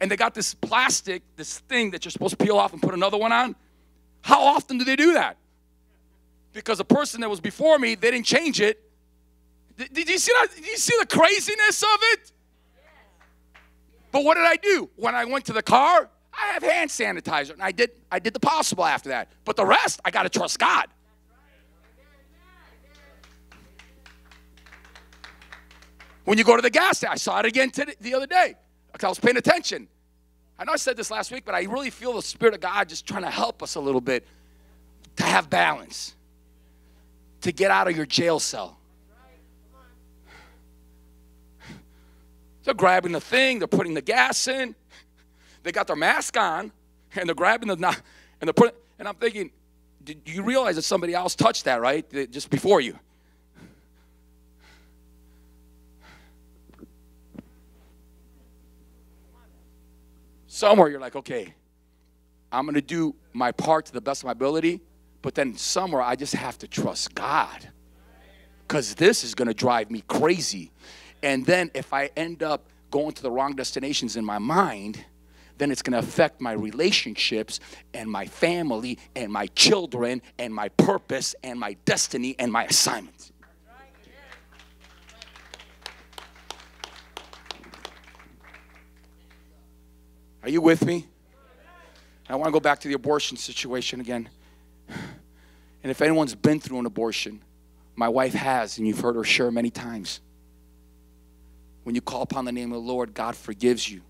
and they got this plastic, this thing that you're supposed to peel off and put another one on. How often do they do that? Because the person that was before me, they didn't change it. Did, did you see that? Did you see the craziness of it? But what did I do? When I went to the car, I have hand sanitizer, and I did, I did the possible after that. But the rest, I got to trust God. When you go to the gas station, I saw it again today, the other day because I was paying attention. I know I said this last week, but I really feel the Spirit of God just trying to help us a little bit to have balance. to get out of your jail cell. They're grabbing the thing. They're putting the gas in. They got their mask on, and they're grabbing the knot, and they're putting. And I'm thinking, did you realize that somebody else touched that, right? Just before you. Somewhere you're like, okay, I'm going to do my part to the best of my ability, but then somewhere I just have to trust God, because this is going to drive me crazy. And then if I end up going to the wrong destinations in my mind, then it's going to affect my relationships and my family and my children and my purpose and my destiny and my assignments. Are you with me? I want to go back to the abortion situation again. And if anyone's been through an abortion, my wife has, and you've heard her share many times. When you call upon the name of the Lord, God forgives you.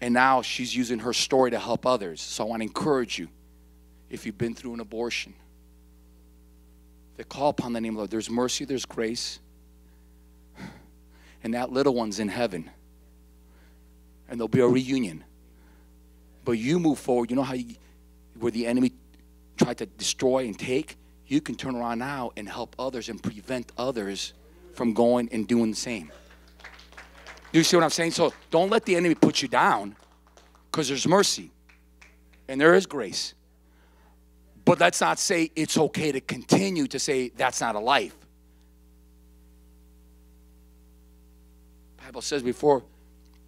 And now she's using her story to help others. So I want to encourage you, if you've been through an abortion, to call upon the name of the Lord. There's mercy, there's grace. And that little one's in heaven. And there'll be a reunion. But you move forward. You know how you, where the enemy tried to destroy and take? You can turn around now and help others and prevent others from going and doing the same. Do you see what I'm saying? So don't let the enemy put you down, because there's mercy and there is grace. But let's not say it's okay to continue to say that's not a life. The Bible says before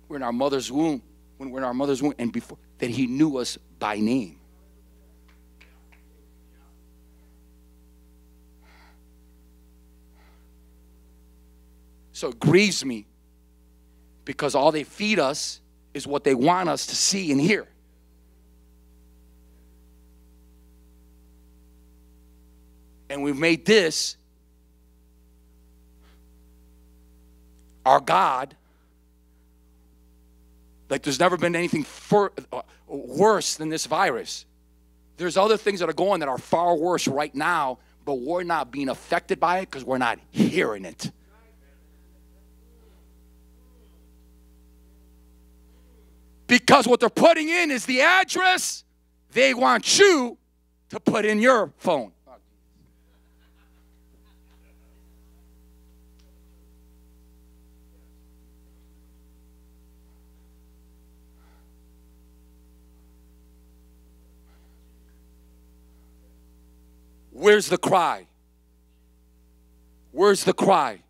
we're in our mother's womb, when we're in our mother's womb, and before that he knew us by name. So it grieves me, because all they feed us is what they want us to see and hear. And we've made this our God. Like there's never been anything fur uh, worse than this virus. There's other things that are going that are far worse right now, but we're not being affected by it because we're not hearing it. Because what they're putting in is the address they want you to put in your phone. Where's the cry? Where's the cry?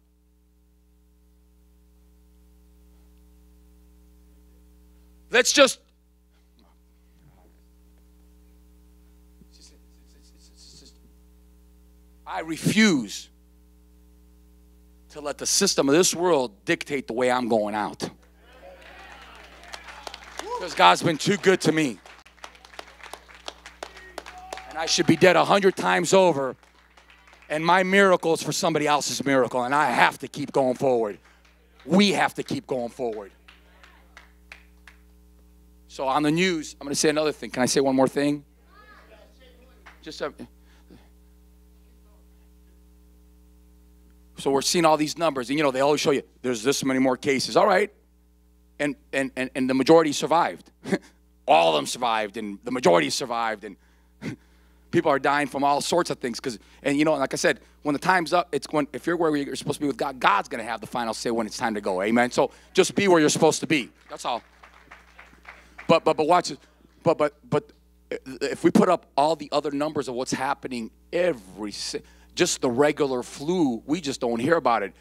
Let's just, I refuse to let the system of this world dictate the way I'm going out. Because God's been too good to me. And I should be dead a hundred times over. And my miracle is for somebody else's miracle. And I have to keep going forward. We have to keep going forward. So on the news, I'm going to say another thing. Can I say one more thing? Just a, so we're seeing all these numbers, and you know they always show you there's this many more cases. All right, and and and, and the majority survived. All of them survived, and the majority survived, and people are dying from all sorts of things. Because and you know, like I said, when the time's up, it's when if you're where you're supposed to be with God, God's going to have the final say when it's time to go. Amen. So just be where you're supposed to be. That's all. But, but, but watch it. But, but, but if we put up all the other numbers of what's happening every, just the regular flu, we just don't hear about it.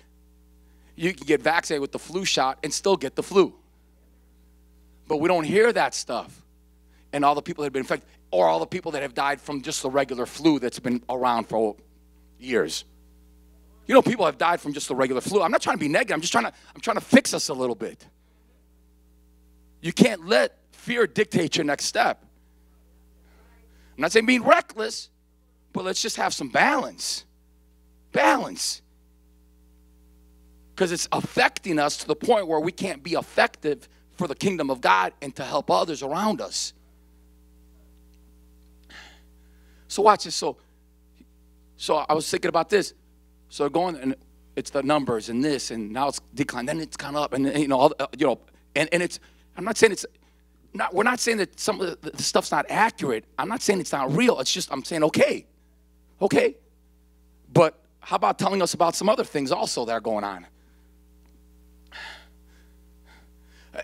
You can get vaccinated with the flu shot and still get the flu. But we don't hear that stuff. And all the people that have been infected, or all the people that have died from just the regular flu that's been around for years. You know, people have died from just the regular flu. I'm not trying to be negative. I'm just trying to, I'm trying to fix us a little bit. You can't let fear dictates your next step. I'm not saying being reckless, but let's just have some balance. Balance. Because it's affecting us to the point where we can't be effective for the kingdom of God and to help others around us. So watch this. So, so I was thinking about this. So going, and it's the numbers and this, and now it's declined. Then it's gone up, and you know, all, you know, and and it's. I'm not saying it's. Not, we're not saying that some of the, the stuff's not accurate. I'm not saying it's not real. It's just I'm saying okay, okay. But how about telling us about some other things also that are going on?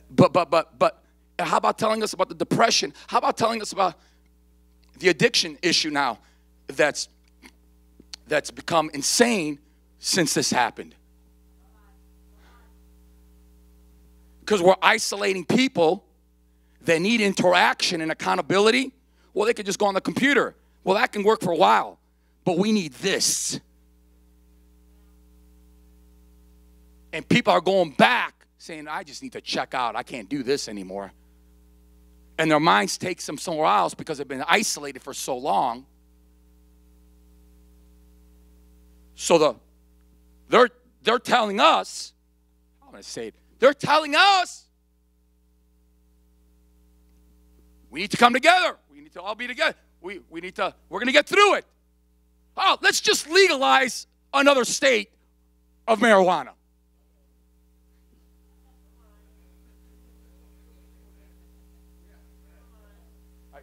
But but but but how about telling us about the depression? How about telling us about the addiction issue now that's that's become insane since this happened? Because we're isolating people that need interaction and accountability. Well, they could just go on the computer. Well, that can work for a while, but we need this. And people are going back saying, I just need to check out. I can't do this anymore. And their minds takes them somewhere else because they've been isolated for so long. So the, they're, they're telling us, I'm going to say it, they're telling us, we need to come together. We need to all be together. We, we need to, we're going to get through it. Oh, let's just legalize another state of marijuana.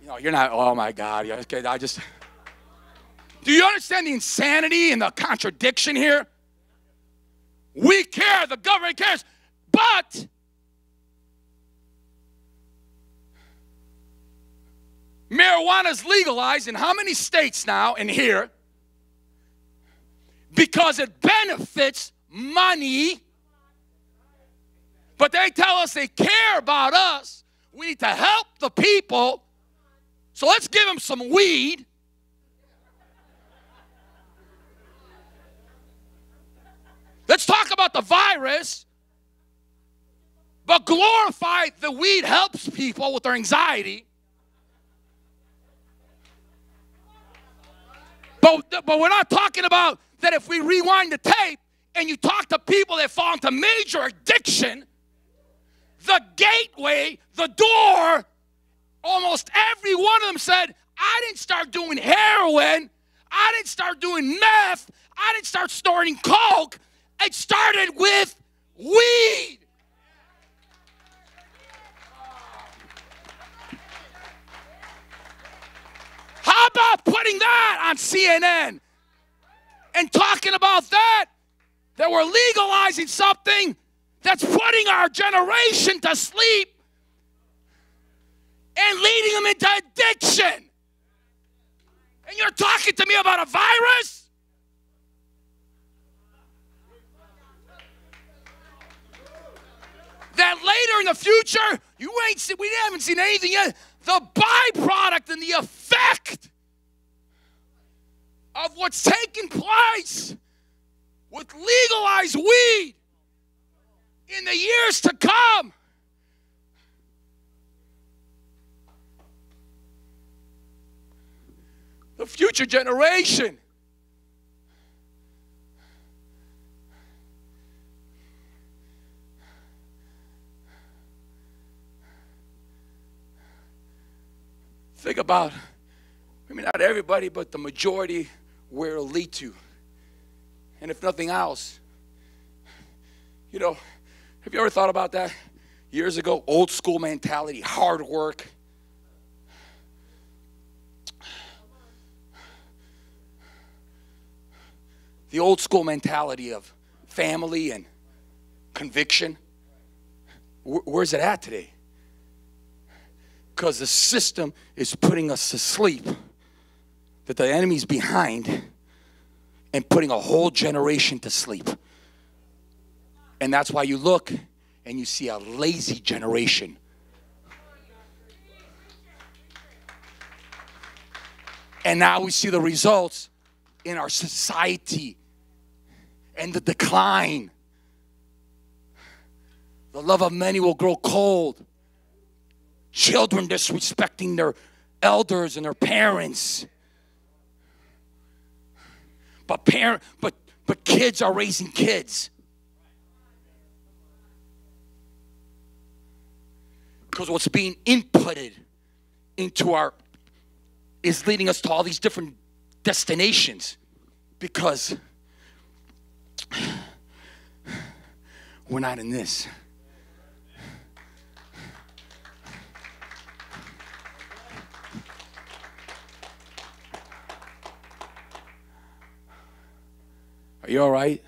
No, you're not, oh my God, okay, I just. Do you understand the insanity and the contradiction here? We care, the government cares, but marijuana's legalized in how many states now and here? Because it benefits money, but they tell us they care about us. We need to help the people. So let's give them some weed. Let's talk about the virus, but glorify the weed helps people with their anxiety. But, but we're not talking about that if we rewind the tape and you talk to people that fall into major addiction, the gateway, the door, almost every one of them said, I didn't start doing heroin. I didn't start doing meth. I didn't start snorting coke. It started with weed. How about putting that on C N N and talking about that? That we're legalizing something that's putting our generation to sleep and leading them into addiction. And you're talking to me about a virus? That later in the future, you ain't seen, we haven't seen anything yet. The byproduct and the effect of what's taking place with legalized weed in the years to come. The future generation. Think about, maybe not everybody, but the majority where it'll lead to. And if nothing else, you know, have you ever thought about that? Years ago, old school mentality, hard work. The old school mentality of family and conviction. Where's it at today? Because the system is putting us to sleep, that the enemy's behind and putting a whole generation to sleep. And that's why you look and you see a lazy generation. And now we see the results in our society and the decline. The love of many will grow cold. Children disrespecting their elders and their parents. But parent, but but kids are raising kids. Because what's being inputted into our is leading us to all these different destinations, because we're not in this. Are you all right?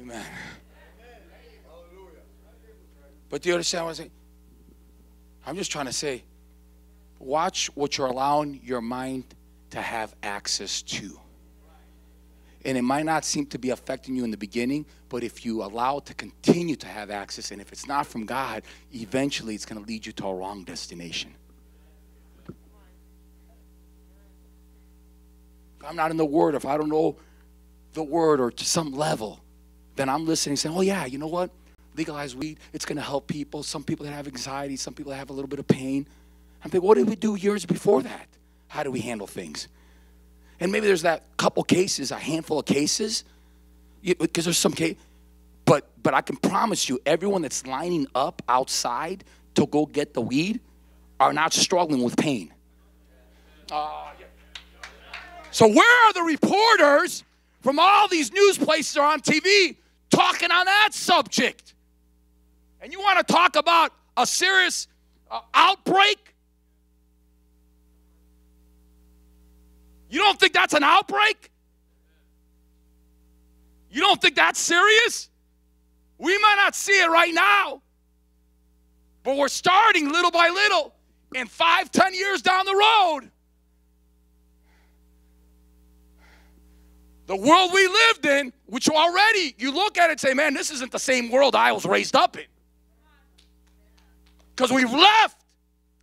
Amen. But do you understand what I'm saying? I'm just trying to say, watch what you're allowing your mind to have access to. And it might not seem to be affecting you in the beginning, but if you allow it to continue to have access, and if it's not from God, eventually it's going to lead you to a wrong destination. If I'm not in the Word, if I don't know the Word or to some level, then I'm listening saying, oh yeah, you know what? Legalize weed, it's going to help people. Some people that have anxiety, some people that have a little bit of pain. I'm thinking, what did we do years before that? How do we handle things? And maybe there's that couple cases, a handful of cases, because there's some case. But, but I can promise you, everyone that's lining up outside to go get the weed are not struggling with pain. Uh, yeah. So where are the reporters from all these news places that are on T V talking on that subject? And you want to talk about a serious uh, outbreak? You don't think that's an outbreak? You don't think that's serious? We might not see it right now, but we're starting little by little, and five, ten years down the road, the world we lived in, which already you look at it and say, man, this isn't the same world I was raised up in. Because we've left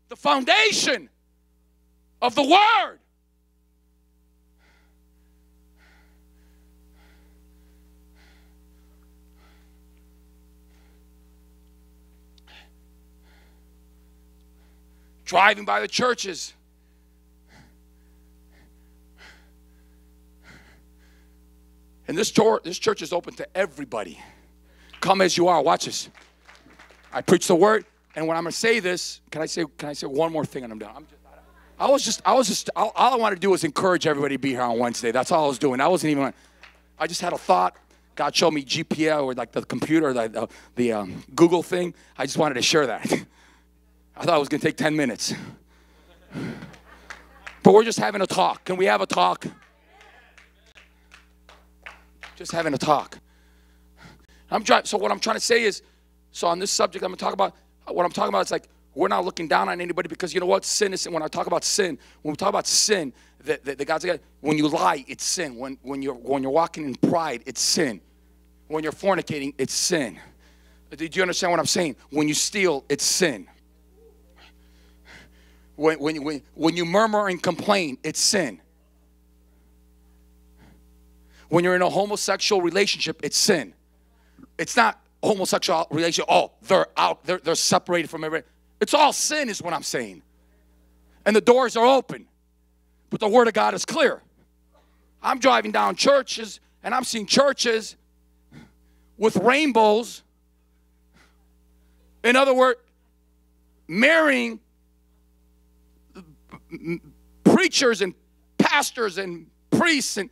the foundation of the Word. Driving by the churches. And this, tor this church is open to everybody. Come as you are. Watch this. I preach the word, and when I'm going to say this, can I say, can I say one more thing and I'm done? I'm just, I was just, I was just, all, all I wanted to do was encourage everybody to be here on Wednesday. That's all I was doing. I wasn't even, I just had a thought. God showed me G P S or like the computer, the, the, the um, Google thing. I just wanted to share that. I thought it was going to take ten minutes. But we're just having a talk. Can we have a talk? Just having a talk. I'm trying, so what I'm trying to say is, so on this subject I'm going to talk about, what I'm talking about is like, we're not looking down on anybody, because you know what? Sin is sin. When I talk about sin, when we talk about sin, the, the, the God's like, when you lie, it's sin. When, when, you're, when you're walking in pride, it's sin. When you're fornicating, it's sin. Did you understand what I'm saying? When you steal, it's sin. When, when, when, when you murmur and complain, it's sin. When you're in a homosexual relationship, it's sin. It's not homosexual relationship. Oh, they're out. They're, they're separated from everything. It's all sin is what I'm saying. And the doors are open. But the Word of God is clear. I'm driving down churches, and I'm seeing churches with rainbows. In other words, marrying preachers and pastors and priests and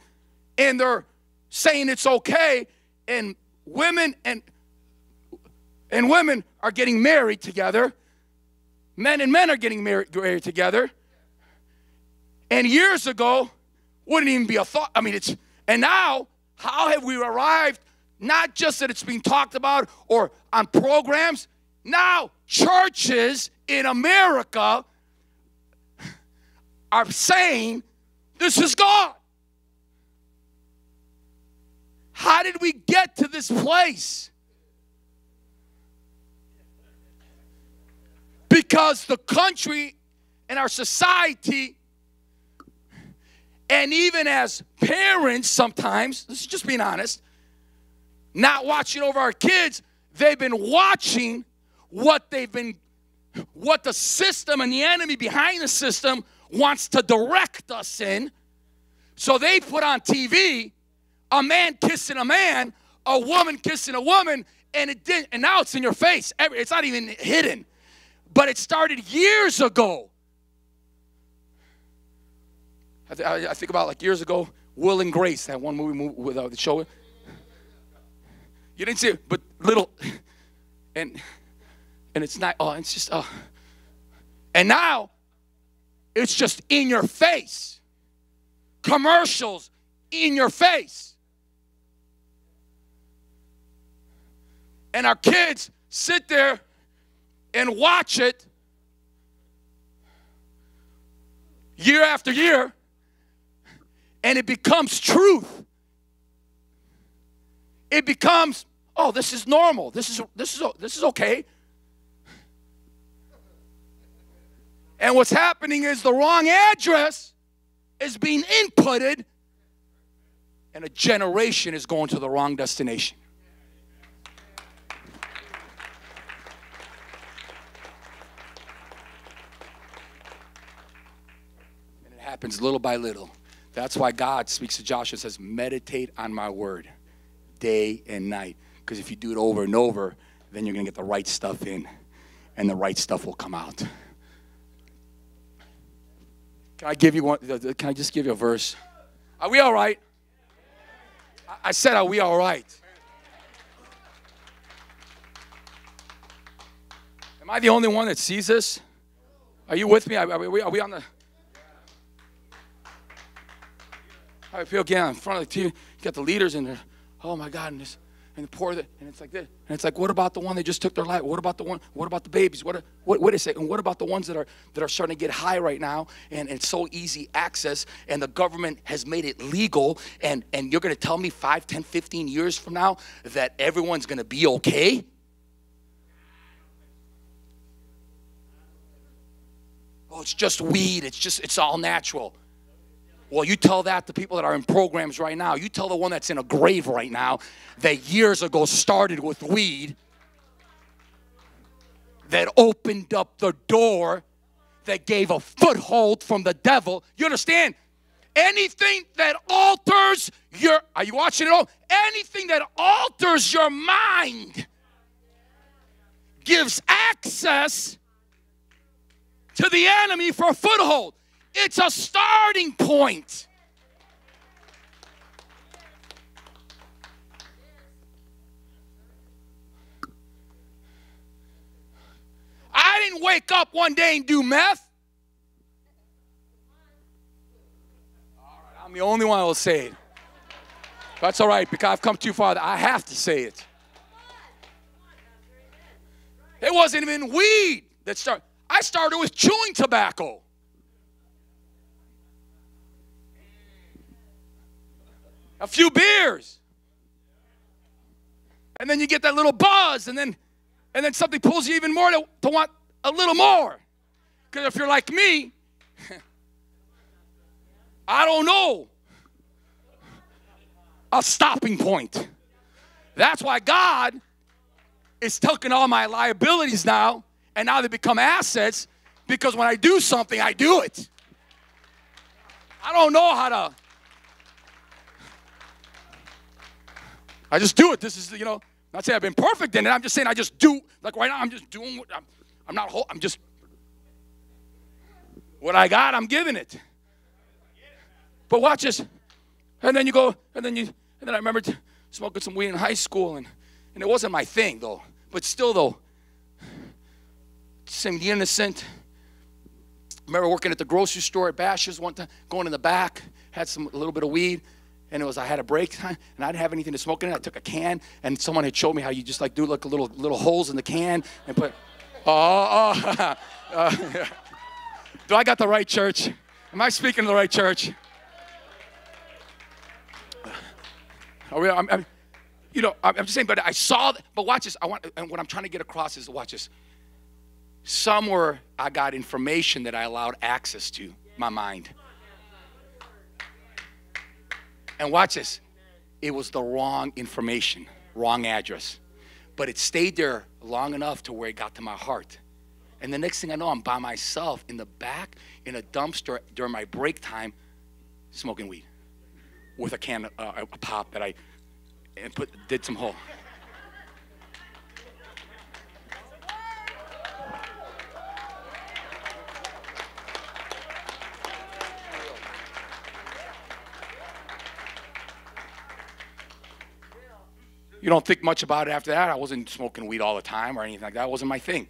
And they're saying it's okay, and women and and women are getting married together. Men and men are getting married, married together. And years ago, wouldn't even be a thought. I mean, it's, and now, how have we arrived? Not just that it's being talked about or on programs. Now, churches in America are saying, this is God. How did we get to this place? Because the country and our society, and even as parents sometimes, this is just being honest, not watching over our kids, they've been watching what they've been, what the system and the enemy behind the system wants to direct us in. So they put on T V a man kissing a man, a woman kissing a woman, and it didn't, and now it's in your face. It's not even hidden, but it started years ago. I, th I think about like years ago, Will and Grace, that one movie with uh, the show. You didn't see it, but little, and and it's not. Oh, it's just. Oh, and now, it's just in your face. Commercials in your face. And our kids sit there and watch it year after year, and it becomes truth. It becomes, oh, this is normal. This is this is this is okay. And what's happening is the wrong address is being inputted, and a generation is going to the wrong destination. And it happens little by little. That's why God speaks to Joshua and says, meditate on my word day and night. Because if you do it over and over, then you're going to get the right stuff in, and the right stuff will come out. Can I give you one? Can I just give you a verse? Are we all right? I said, are we all right? Am I the only one that sees this? Are you with me? Are we, are we on the? All right, people get out in front of the T V. You got the leaders in there. Oh my God! And this, and the poor, and it's like this, and it's like, what about the one that just took their life? What about the one? What about the babies? What? What? Wait a second. What about the ones that are that are starting to get high right now? And it's so easy access, and the government has made it legal. And and you're going to tell me five, ten, fifteen years from now that everyone's going to be okay? Oh, it's just weed. It's just it's all natural. Well, you tell that to people that are in programs right now. You tell the one that's in a grave right now that years ago started with weed, that opened up the door, that gave a foothold from the devil. You understand? Anything that alters your, are you watching it all? Anything that alters your mind gives access to the enemy for a foothold. It's a starting point. I didn't wake up one day and do meth. All right, I'm the only one who will say it. That's all right, because I've come too far. I have to say it. It wasn't even weed that started. I started with chewing tobacco. A few beers. And then you get that little buzz, and then and then something pulls you even more to, to want a little more. Because if you're like me, I don't know a stopping point. That's why God is taking all my liabilities now, and now they become assets, because when I do something, I do it. I don't know how to... I just do it. This is, you know, not saying I've been perfect in it. I'm just saying I just do. Like right now, I'm just doing what I'm, I'm not, whole, I'm just, what I got, I'm giving it. But watch this. And then you go, and then you, and then I remember smoking some weed in high school, and, and it wasn't my thing, though. But still, though, sing the innocent. I remember working at the grocery store at Bash's one time, going in the back, had some, a little bit of weed. And it was, I had a break time, and I didn't have anything to smoke in it. I took a can, and someone had showed me how you just like do like a little little holes in the can and put, oh, oh. uh, do I got the right church? Am I speaking to the right church? Are we, I'm, I'm, you know, I'm just saying, but I saw, but watch this. I want, and what I'm trying to get across is to watch this. Somewhere I got information that I allowed access to my mind. And watch this. It was the wrong information, wrong address. But it stayed there long enough to where it got to my heart. And the next thing I know, I'm by myself in the back in a dumpster during my break time smoking weed with a can of uh, a pop that I and put, did some hole. you don't think much about it after that. I wasn't smoking weed all the time or anything like that. It wasn't my thing.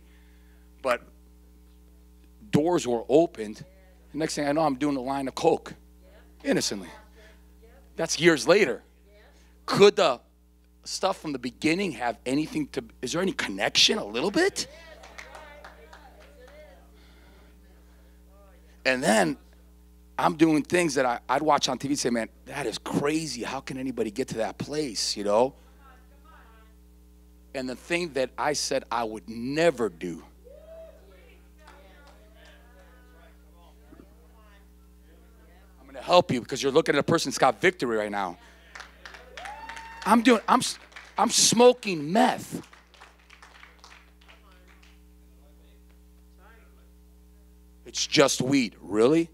But doors were opened. The next thing I know, I'm doing a line of coke innocently. That's years later. Could the stuff from the beginning have anything to, is there any connection a little bit? And then I'm doing things that I, I'd watch on T V and say, man, that is crazy. How can anybody get to that place, you know? And the thing that I said I would never do. I'm going to help you because you're looking at a person that's got victory right now. I'm doing, I'm, I'm smoking meth. It's just weed. Really?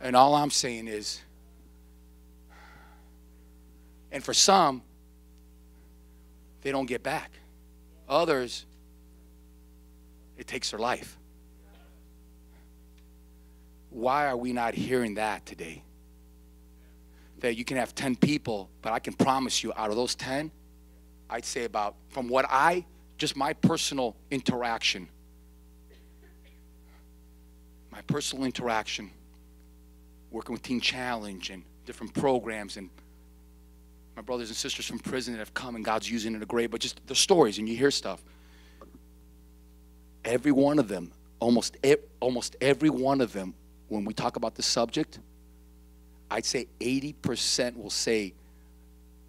And all I'm saying is, and for some, they don't get back. Others, it takes their life. Why are we not hearing that today? That you can have ten people, but I can promise you out of those ten, I'd say about, from what I, just my personal interaction, my personal interaction, working with Teen Challenge and different programs and my brothers and sisters from prison that have come and God's using in a great, but just the stories and you hear stuff. Every one of them, almost, e almost every one of them, when we talk about this subject, I'd say eighty percent will say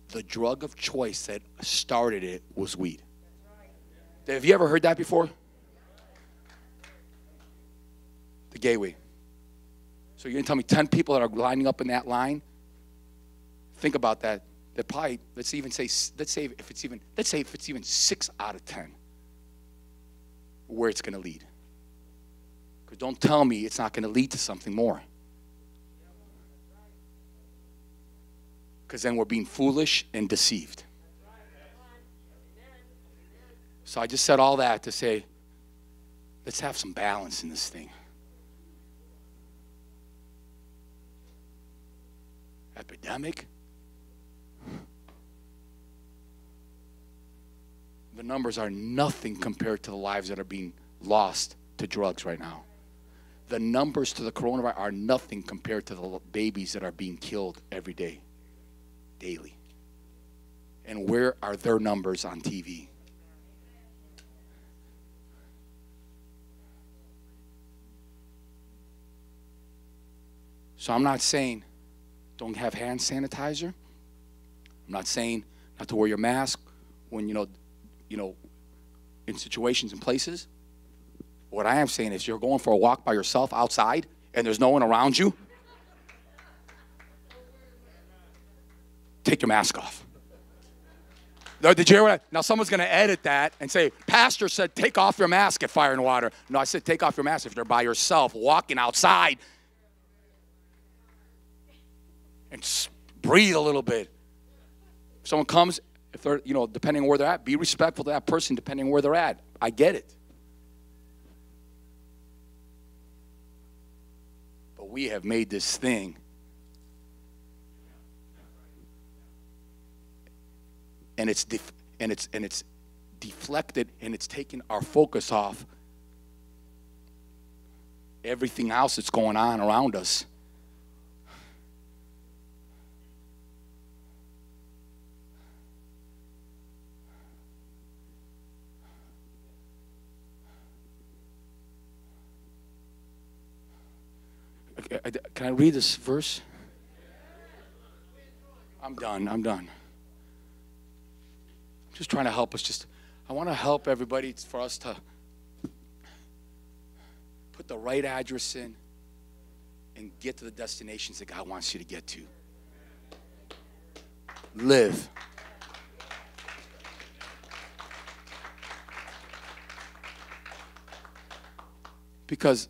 the drug of choice that started it was weed. Right. Have you ever heard that before? The gateway. So you're going to tell me ten people that are lining up in that line? Think about that. They're probably, let's even say, let's say if it's even, let's say if it's even six out of ten, where it's going to lead. Because don't tell me it's not going to lead to something more. Because then we're being foolish and deceived. So I just said all that to say, let's have some balance in this thing. Epidemic. The numbers are nothing compared to the lives that are being lost to drugs right now. The numbers to the coronavirus are nothing compared to the babies that are being killed every day, daily. And where are their numbers on T V? So I'm not saying don't have hand sanitizer. I'm not saying not to wear your mask when, you know, you know, in situations and places. What I am saying is you're going for a walk by yourself outside and there's no one around you, take your mask off. Did you hear what I, now someone's going to edit that and say, pastor said take off your mask at Fire and Water. No, I said take off your mask if you're by yourself walking outside. And breathe a little bit. If someone comes, if they're, you know, depending on where they're at, be respectful to that person depending on where they're at. I get it. But we have made this thing. And it's def and it's and it's deflected and it's taken our focus off everything else that's going on around us. Can I read this verse? I'm done. I'm done. I'm just trying to help us. Just, I want to help everybody for us to put the right address in and get to the destinations that God wants you to get to. Live. Because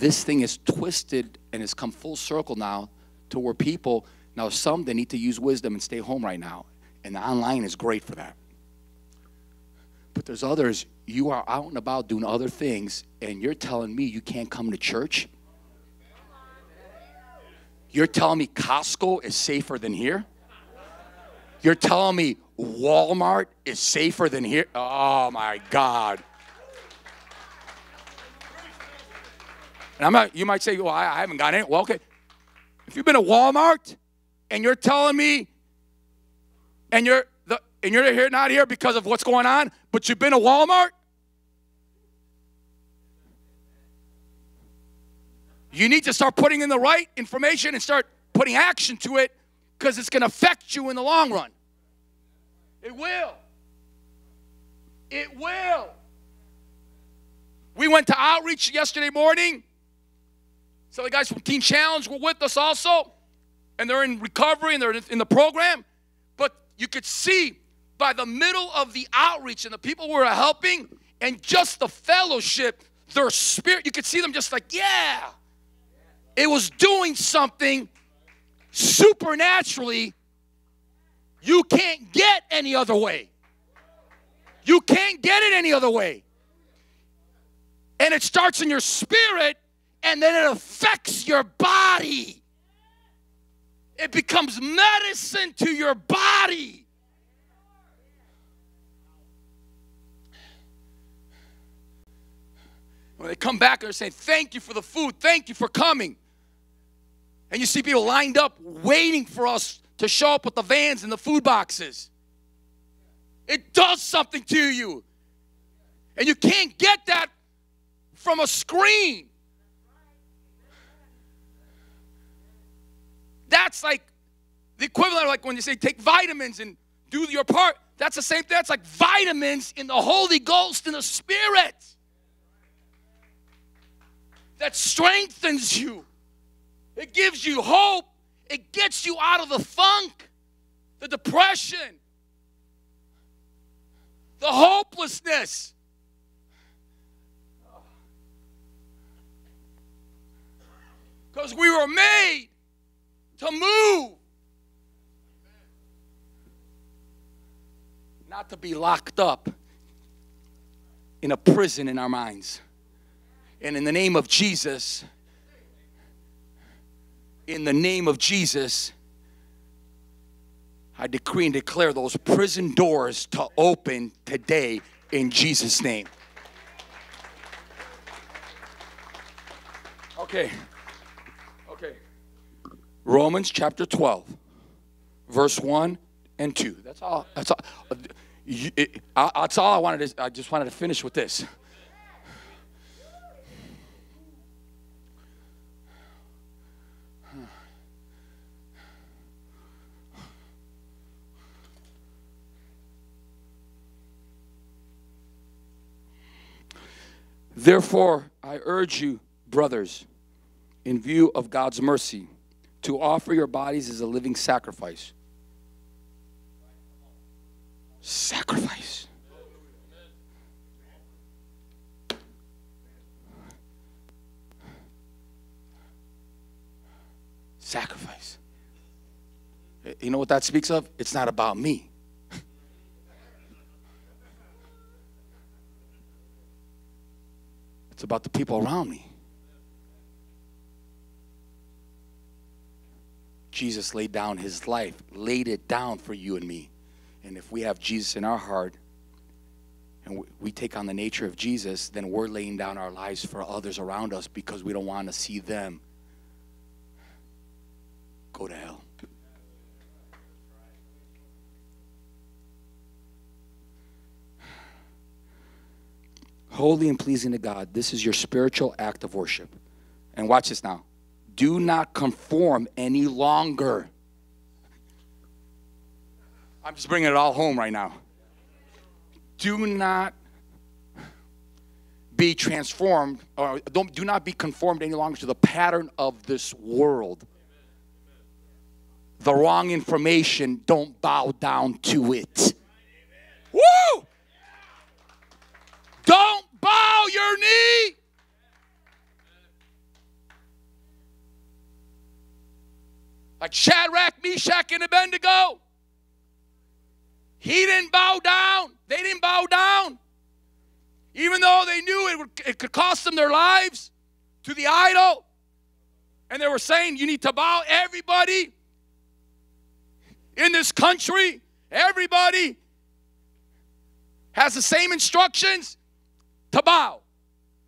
this thing is twisted and has come full circle now to where people, now some, they need to use wisdom and stay home right now. And the online is great for that. But there's others, you are out and about doing other things and you're telling me you can't come to church? You're telling me Costco is safer than here? You're telling me Walmart is safer than here? Oh, my God. And I'm not, you might say, well, I, I haven't got any. Well, okay. If you've been to Walmart and you're telling me, and you're, the, and you're here, not here because of what's going on, but you've been to Walmart, you need to start putting in the right information and start putting action to it, because it's going to affect you in the long run. It will. It will. We went to outreach yesterday morning. So the guys from Teen Challenge were with us also, and they're in recovery and they're in the program. But you could see by the middle of the outreach and the people we were helping and just the fellowship, their spirit, you could see them just like, yeah. It was doing something supernaturally you can't get any other way. You can't get it any other way. And it starts in your spirit, and then it affects your body. It becomes medicine to your body. When they come back, they're saying, thank you for the food. Thank you for coming. And you see people lined up waiting for us to show up with the vans and the food boxes. It does something to you. And you can't get that from a screen. That's like the equivalent of like when you say take vitamins and do your part. That's the same thing. That's like vitamins in the Holy Ghost and the Spirit that strengthens you. It gives you hope. It gets you out of the funk, the depression, the hopelessness. Because we were made to move, not to be locked up in a prison in our minds. And in the name of Jesus, in the name of Jesus, I decree and declare those prison doors to open today in Jesus' name. Okay. Okay. Romans chapter twelve, verse one and two. That's all. That's all. It, I, that's all I wanted to, I just wanted to finish with this. Therefore, I urge you, brothers, in view of God's mercy, to offer your bodies as a living sacrifice. Sacrifice. Sacrifice. You know what that speaks of? It's not about me. It's about the people around me. Jesus laid down his life, laid it down for you and me. And if we have Jesus in our heart and we take on the nature of Jesus, then we're laying down our lives for others around us, because we don't want to see them go to hell. Holy and pleasing to God, this is your spiritual act of worship. And watch this now. Do not conform any longer. I'm just bringing it all home right now. Do not be transformed, or don't, do not be conformed any longer to the pattern of this world. The wrong information, don't bow down to it. Woo! Don't bow your knee. Like Shadrach, Meshach, and Abednego. He didn't bow down. They didn't bow down. Even though they knew it, would, it could cost them their lives to the idol. and they were saying, you need to bow, everybody in this country, everybody has the same instructions to bow.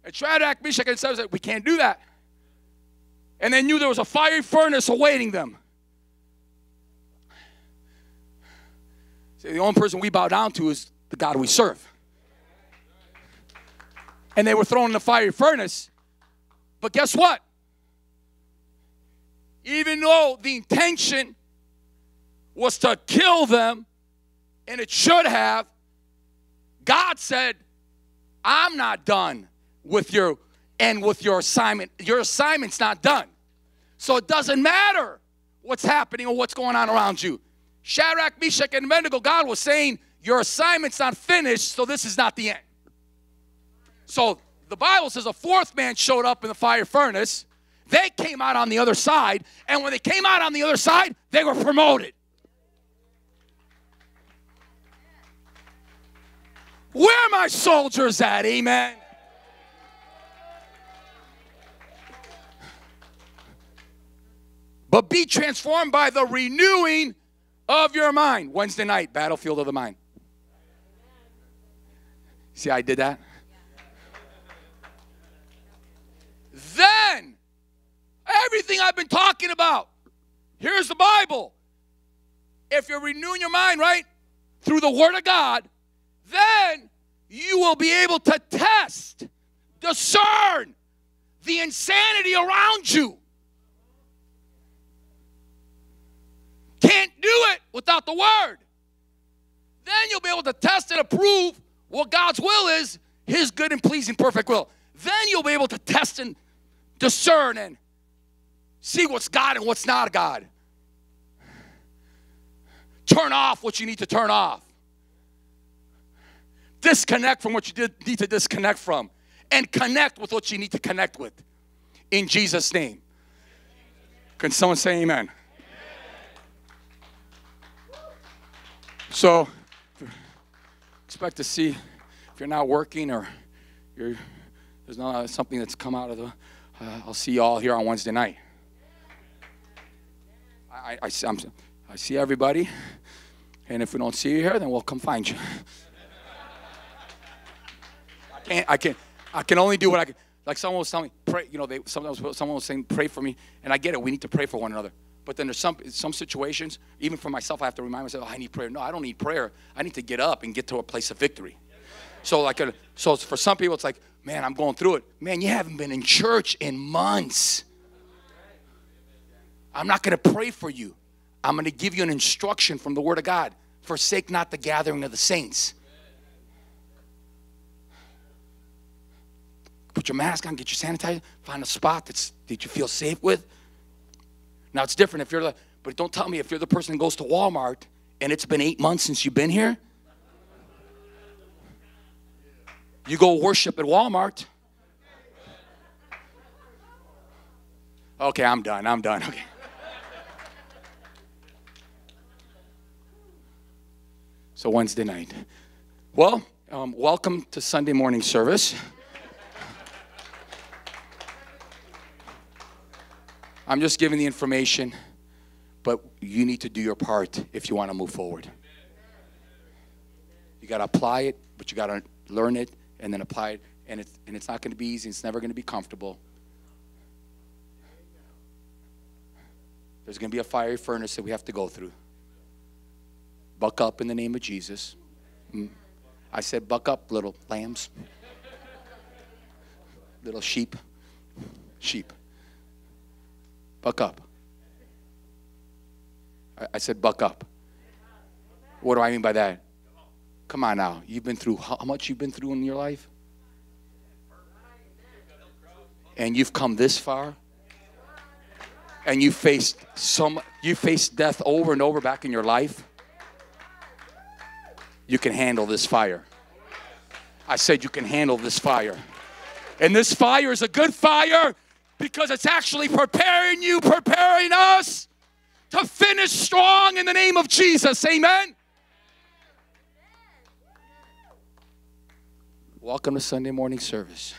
And Shadrach, Meshach, and Abednego said, we can't do that. And they knew there was a fiery furnace awaiting them. See, the only person we bow down to is the God we serve. And they were thrown in the fiery furnace. But guess what? Even though the intention was to kill them, and it should have, God said, I'm not done with your and with your assignment. Your assignment's not done. So it doesn't matter what's happening or what's going on around you. Shadrach, Meshach, and Abednego, God was saying, your assignment's not finished, so this is not the end. So the Bible says a fourth man showed up in the fire furnace. They came out on the other side, and when they came out on the other side, they were promoted. Where are my soldiers at? Amen. But be transformed by the renewing of your mind. Wednesday night, Battlefield of the Mind. See how I did that? Then, everything I've been talking about, here's the Bible. If you're renewing your mind, right, through the Word of God, then you will be able to test, discern the insanity around you. Can't do it without the Word. Then you'll be able to test and approve what God's will is, His good and pleasing perfect will. Then you'll be able to test and discern and see what's God and what's not God. Turn off what you need to turn off. Disconnect from what you need to disconnect from. And connect with what you need to connect with. In Jesus' name. Can someone say amen? Amen. So, expect to see if you're not working or you're, there's not something that's come out of the... Uh, I'll see you all here on Wednesday night. I, I, I'm, I see everybody. And if we don't see you here, then we'll come find you. I can't, I can, I can only do what I can. Like someone was telling me, pray, you know, they, sometimes someone was saying, pray for me. And I get it, we need to pray for one another. But then there's some, some situations, even for myself, I have to remind myself, oh, I need prayer. No, I don't need prayer. I need to get up and get to a place of victory. So like, a, so for some people, it's like, man, I'm going through it. Man, you haven't been in church in months. I'm not going to pray for you. I'm going to give you an instruction from the Word of God. Forsake not the gathering of the saints. Put your mask on, get your sanitizer, find a spot that's, that you feel safe with. Now, it's different if you're the, but don't tell me if you're the person who goes to Walmart and it's been eight months since you've been here. You go worship at Walmart. Okay, I'm done. I'm done. Okay. So Wednesday night. Well, um, welcome to Sunday morning service. I'm just giving the information, but you need to do your part if you want to move forward. You got to apply it, but you got to learn it. And then apply it, and it's, and it's not going to be easy. It's never going to be comfortable. There's going to be a fiery furnace that we have to go through. Buck up in the name of Jesus. I said, buck up, little lambs. Little sheep. Sheep. Buck up. I, I said, buck up. What do I mean by that? Come on now. You've been through how much you've been through in your life? And you've come this far? And you faced some you faced death over and over back in your life? You can handle this fire. I said you can handle this fire. And this fire is a good fire because it's actually preparing you, preparing us to finish strong in the name of Jesus. Amen. Welcome to Sunday morning service.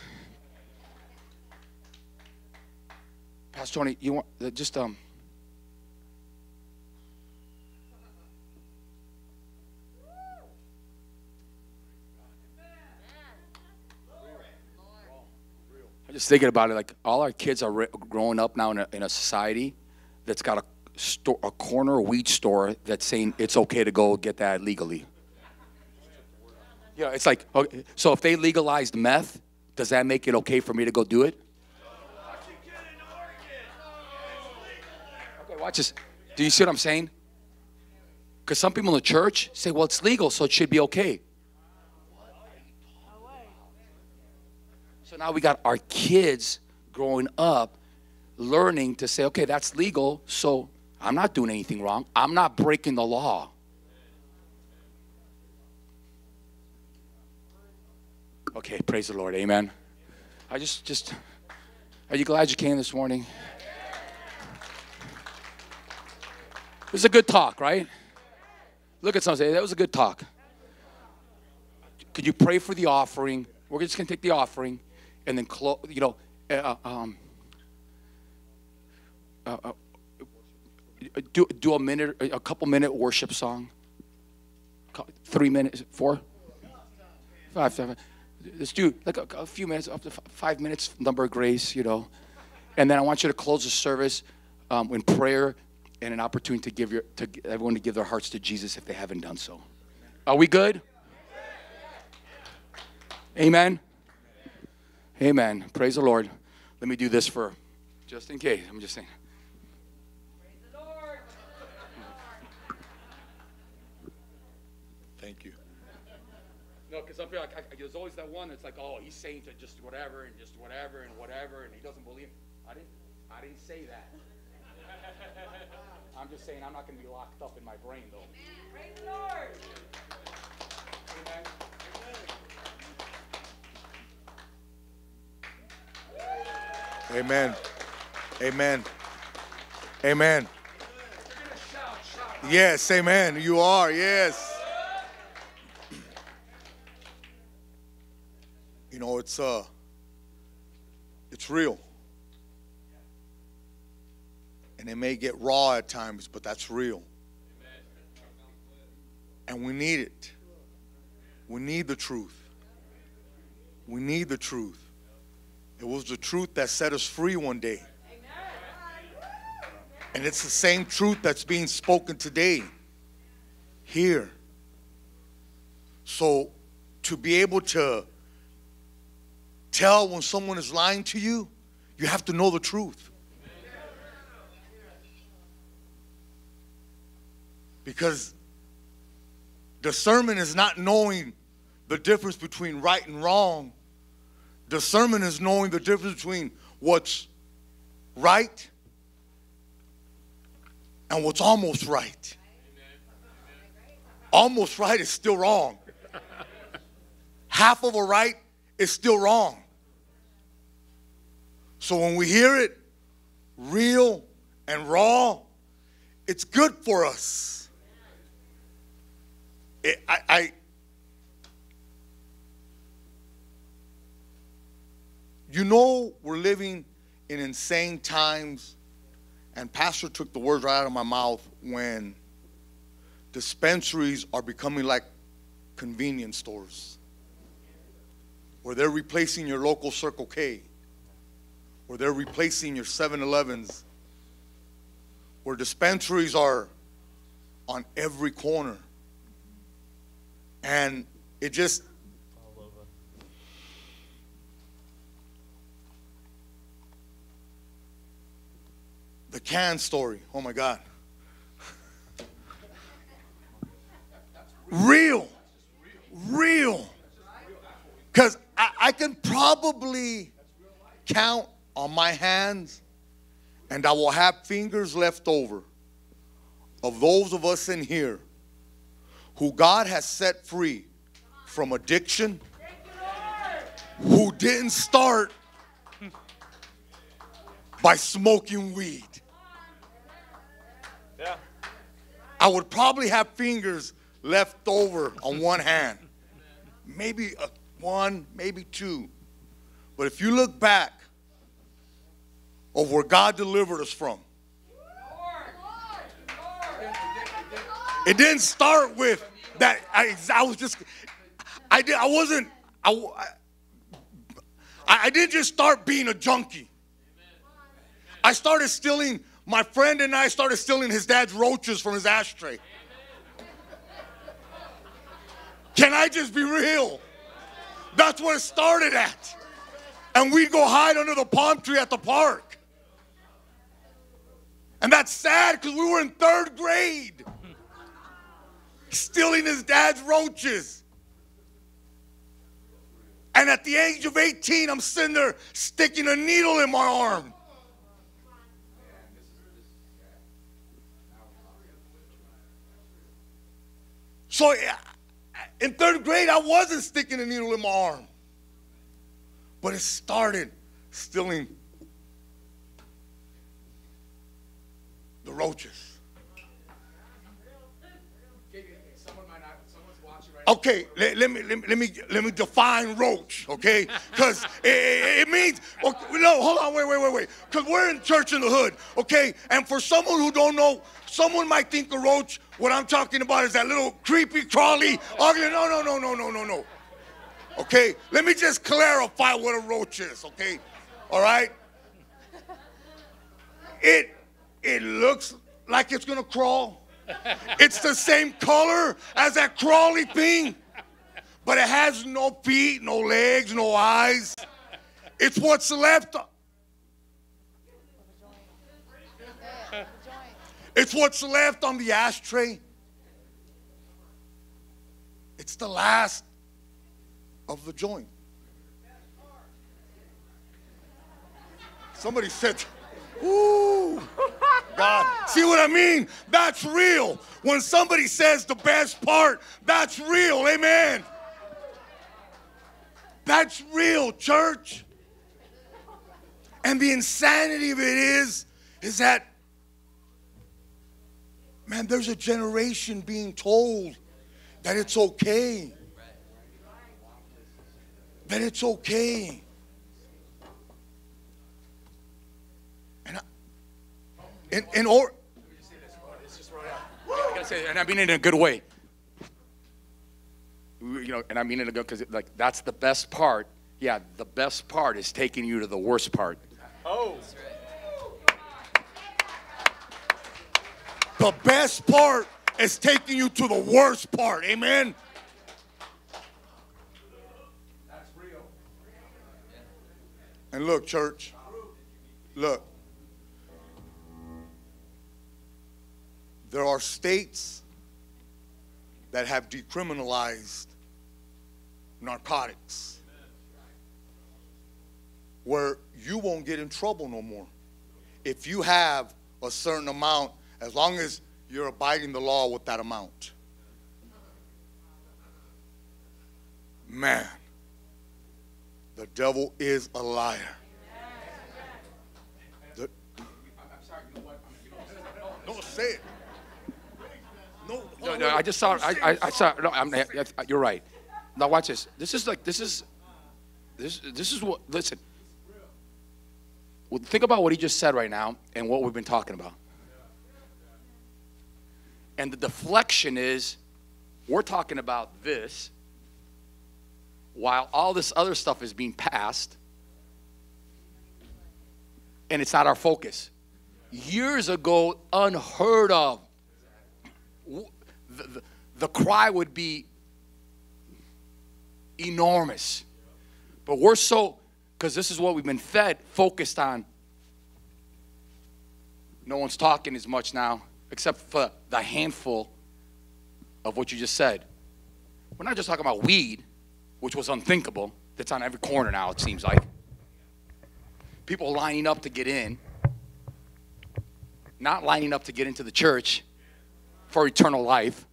Pastor Tony, you want uh, just um. I'm just thinking about it. Like, all our kids are growing up now in a, in a society that's got a store, a corner weed store that's saying it's okay to go get that legally. Yeah, it's like, okay, so if they legalized meth, does that make it okay for me to go do it? Okay, watch this. Do you see what I'm saying? Because some people in the church say, well, it's legal, so it should be okay. So now we got our kids growing up learning to say, okay, that's legal, so I'm not doing anything wrong. I'm not breaking the law. Okay, praise the Lord, amen. I just, just, are you glad you came this morning? It was a good talk, right? Look at something, that was a good talk. Could you pray for the offering? We're just gonna take the offering, and then close. You know, uh, um, uh, uh, do do a minute, a couple minute worship song. Three minutes, four, five, seven. Let's do like a, a few minutes, up to five minutes, number of grace, you know. And then I want you to close the service um, in prayer and an opportunity to give your, to everyone to give their hearts to Jesus if they haven't done so. Are we good? Amen? Amen. Amen. Praise the Lord. Let me do this for, just in case. I'm just saying. Praise the Lord. Thank you. No, because I feel like I, there's always that one that's like, oh, he's saying to just whatever and just whatever and whatever, and he doesn't believe. I didn't, I didn't say that. I'm just saying I'm not going to be locked up in my brain, though. Amen. Praise the Lord. Amen. Amen. Amen. Amen. Yes, amen. You are, yes. You know, it's uh it's real. And it may get raw at times, but that's real. And we need it. We need the truth. We need the truth. It was the truth that set us free one day. Amen. And it's the same truth that's being spoken today, here. So to be able to tell when someone is lying to you, you have to know the truth. Because discernment is not knowing the difference between right and wrong. Discernment is knowing the difference between what's right and what's almost right. Amen. Almost right is still wrong. Half of a right is still wrong. So when we hear it real and raw, it's good for us. It, I... I You know, we're living in insane times, and Pastor took the words right out of my mouth when dispensaries are becoming like convenience stores, where they're replacing your local Circle K, where they're replacing your seven elevens, where dispensaries are on every corner. And it just... The can story. Oh, my God. Real. Real. Because I, I can probably count on my hands, and I will have fingers left over of those of us in here who God has set free from addiction, who didn't start by smoking weed. Yeah. I would probably have fingers left over on one hand. Maybe a, one, maybe two. But if you look back of where God delivered us from. It didn't start with that. I, I was just, I did. I wasn't, I, I, I didn't just start being a junkie. I started stealing, my friend and I started stealing his dad's roaches from his ashtray. Can I just be real? That's where it started at. And we'd go hide under the palm tree at the park. And that's sad because we were in third grade. Stealing his dad's roaches. And at the age of eighteen, I'm sitting there sticking a needle in my arm. So in third grade, I wasn't sticking a needle in my arm. But it started stealing the roaches. Okay, let, let me let me let me define roach, okay? Because it, it means okay, no. Hold on, wait, wait, wait, wait. Because we're in church in the hood, okay? And for someone who don't know, someone might think a roach. What I'm talking about is that little creepy, crawly, ugly. No, no, no, no, no, no, no. Okay, let me just clarify what a roach is, okay? All right. It it looks like it's gonna crawl. It's the same color as that crawly thing, but it has no feet, no legs, no eyes. It's what's left. It's what's left on the ashtray. It's the last of the joint. Somebody said, ooh, God. See what I mean? That's real. When somebody says the best part, that's real. Amen. That's real, church. And the insanity of it is, is that, man, there's a generation being told that it's okay. That it's okay. In, in or, and I mean it in a good way. You know, and I mean it in a good because like that's the best part. Yeah, the best part is taking you to the worst part. Oh, the best part is taking you to the worst part. Amen. That's real. And look, church. Look. There are states that have decriminalized narcotics where you won't get in trouble no more. If you have a certain amount, as long as you're abiding the law with that amount. Man, the devil is a liar. The, don't say it. No, no, no, I just saw. I, I, I saw. No, I'm, I, I, you're right. Now watch this. This is like this is, this this is what. Listen. Well, think about what he just said right now and what we've been talking about. And the deflection is, we're talking about this, while all this other stuff is being passed, and it's not our focus. Years ago, unheard of. The, the, the cry would be enormous. But we're so, because this is what we've been fed, focused on. No one's talking as much now, except for the handful of what you just said. We're not just talking about weed, which was unthinkable. That's on every corner now, it seems like. People lining up to get in, not lining up to get into the church. For eternal life.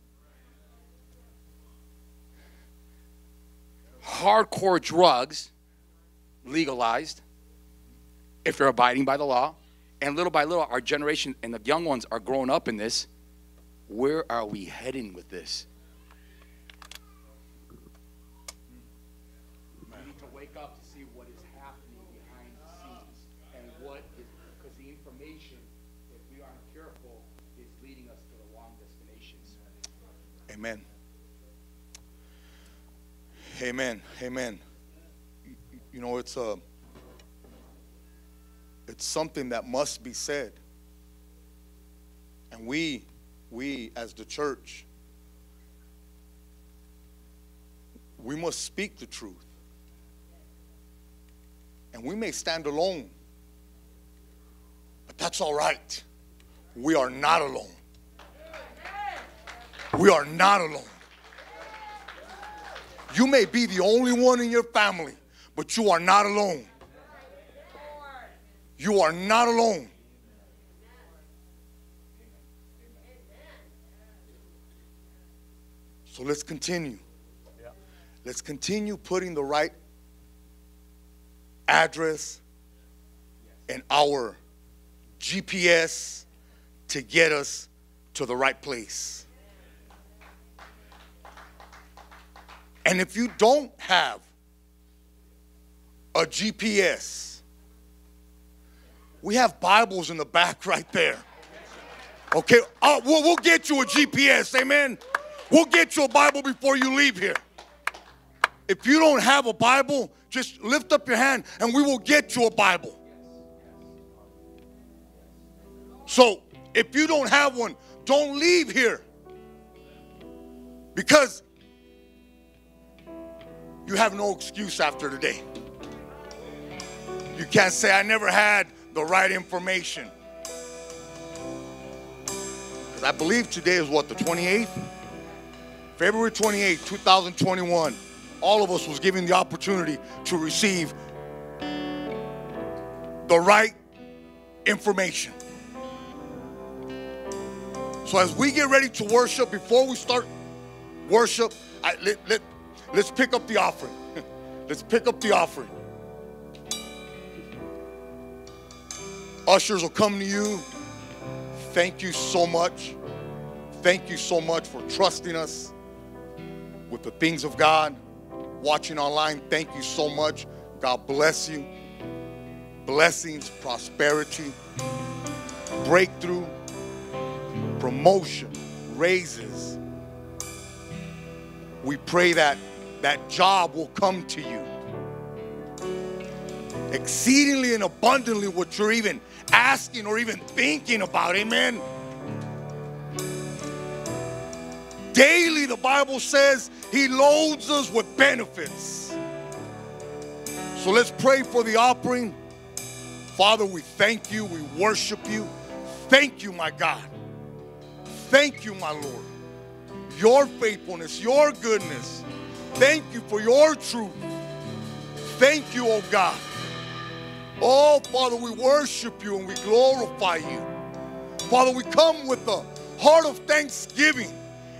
Hardcore drugs legalized if you're abiding by the law. And little by little, our generation and the young ones are growing up in this. Where are we heading with this? We need to wake up to see what is happening behind the scenes and what is because the information, if we aren't careful, is leading us to the wrong destinations. Amen. Amen. Amen. You, you know, it's a, it's something that must be said. And we, we as the church, we must speak the truth. And we may stand alone, but that's all right. We are not alone. We are not alone. You may be the only one in your family, but you are not alone. You are not alone. So let's continue. Let's continue putting the right address and our G P S to get us to the right place. And if you don't have a G P S, we have Bibles in the back right there. Okay, oh, we'll, we'll get you a G P S, amen? We'll get you a Bible before you leave here. If you don't have a Bible, just lift up your hand and we will get you a Bible. So if you don't have one, don't leave here, because you have no excuse after today. You can't say, I never had the right information. Because I believe today is what, the twenty-eighth? February twenty-eighth, two thousand twenty-one. All of us was given the opportunity to receive the right information. So as we get ready to worship, before we start worship, I, let, let, let's pick up the offering. Let's pick up the offering. Ushers will come to you. Thank you so much. Thank you so much for trusting us with the things of God. Watching online, thank you so much. God bless you. Blessings, prosperity, breakthrough, promotion, raises. We pray that that job will come to you exceedingly and abundantly what you're even asking or even thinking about. Amen. Daily, the Bible says, he loads us with benefits. So let's pray for the offering. Father, we thank you. We worship you. Thank you, my God. Thank you, my Lord. Your faithfulness, your goodness. Thank you for your truth. Thank you, oh God. Oh, Father, we worship you and we glorify you. Father, we come with a heart of thanksgiving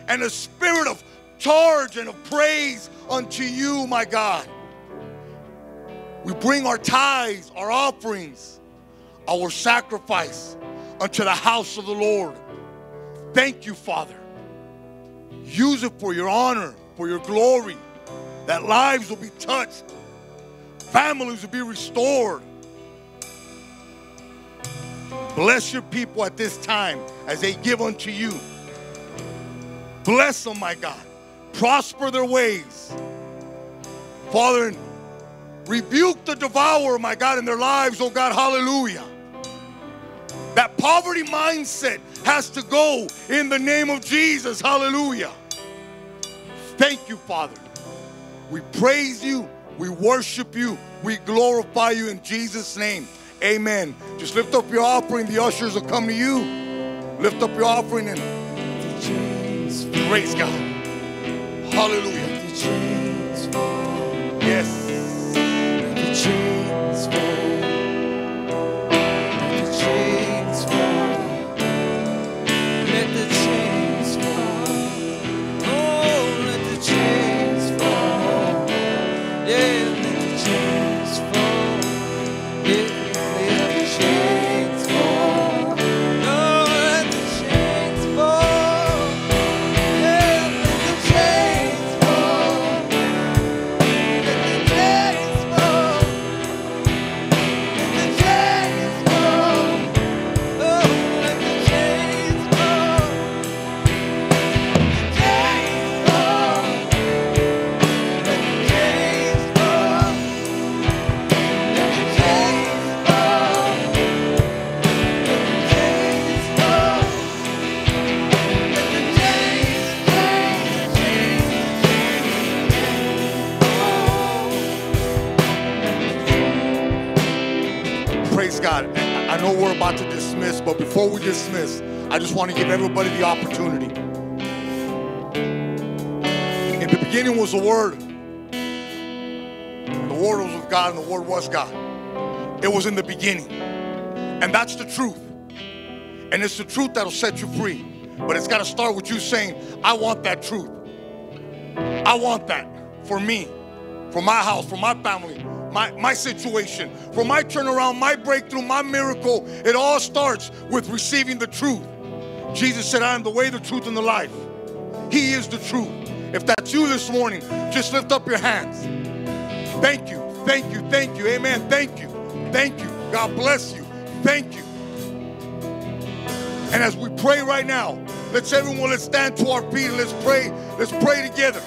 and a spirit of charge and of praise unto you, my God. We bring our tithes, our offerings, our sacrifice unto the house of the Lord. Thank you, Father. Use it for your honor, for your glory, that lives will be touched, families will be restored. Bless your people at this time as they give unto you. Bless them, my God. Prosper their ways. Father, rebuke the devourer, my God, in their lives, oh God, hallelujah. That poverty mindset has to go in the name of Jesus, hallelujah. Thank you, Father. We praise you, we worship you, we glorify you in Jesus' name, amen. Just lift up your offering. The ushers will come to you. Lift up your offering and praise God. Hallelujah. Yes. Let the Praise God. I know we're about to dismiss, but before we dismiss, I just want to give everybody the opportunity. In the beginning was the Word. The Word was with God, and the Word was God. It was in the beginning. And that's the truth. And it's the truth that'll set you free. But it's got to start with you saying, I want that truth. I want that for me, for my house, for my family, my, my situation, for my turnaround, my breakthrough, my miracle. It all starts with receiving the truth. Jesus said, I am the way, the truth, and the life. He is the truth. If that's you this morning, just lift up your hands. Thank you. Thank you. Thank you. Amen. Thank you. Thank you. God bless you. Thank you. And as we pray right now, let's everyone, let's stand to our feet and let's pray. Let's pray together.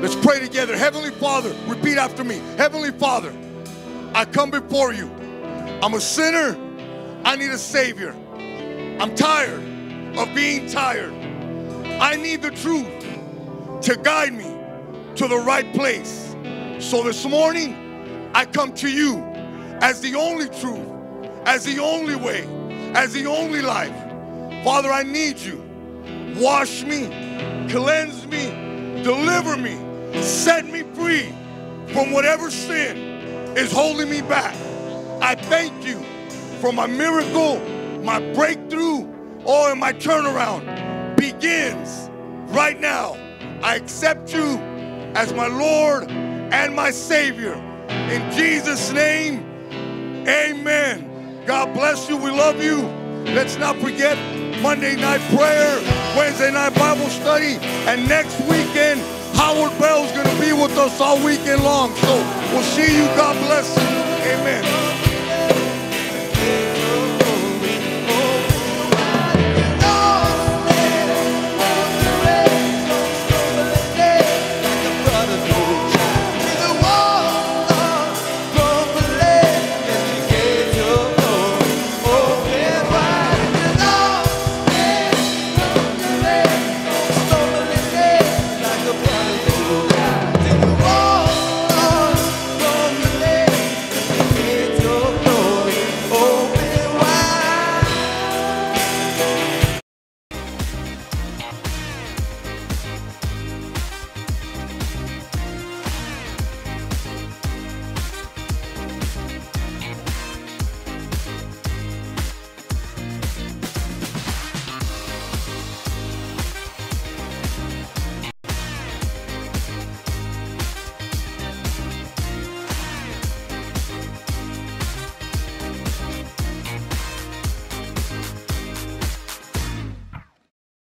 Let's pray together. Heavenly Father, repeat after me. Heavenly Father, I come before you. I'm a sinner. I need a Savior. I'm tired of being tired. I need the truth to guide me to the right place. So this morning, I come to you as the only truth, as the only way, as the only life. Father, I need you. Wash me, cleanse me, deliver me, set me free from whatever sin is holding me back. I thank you for my miracle, my breakthrough, oh, and my turnaround begins right now. I accept you as my Lord and my Savior. In Jesus' name, amen. God bless you. We love you. Let's not forget Monday night prayer, Wednesday night Bible study, and next weekend, Howard Bell is going to be with us all weekend long. So we'll see you. God bless you. Amen.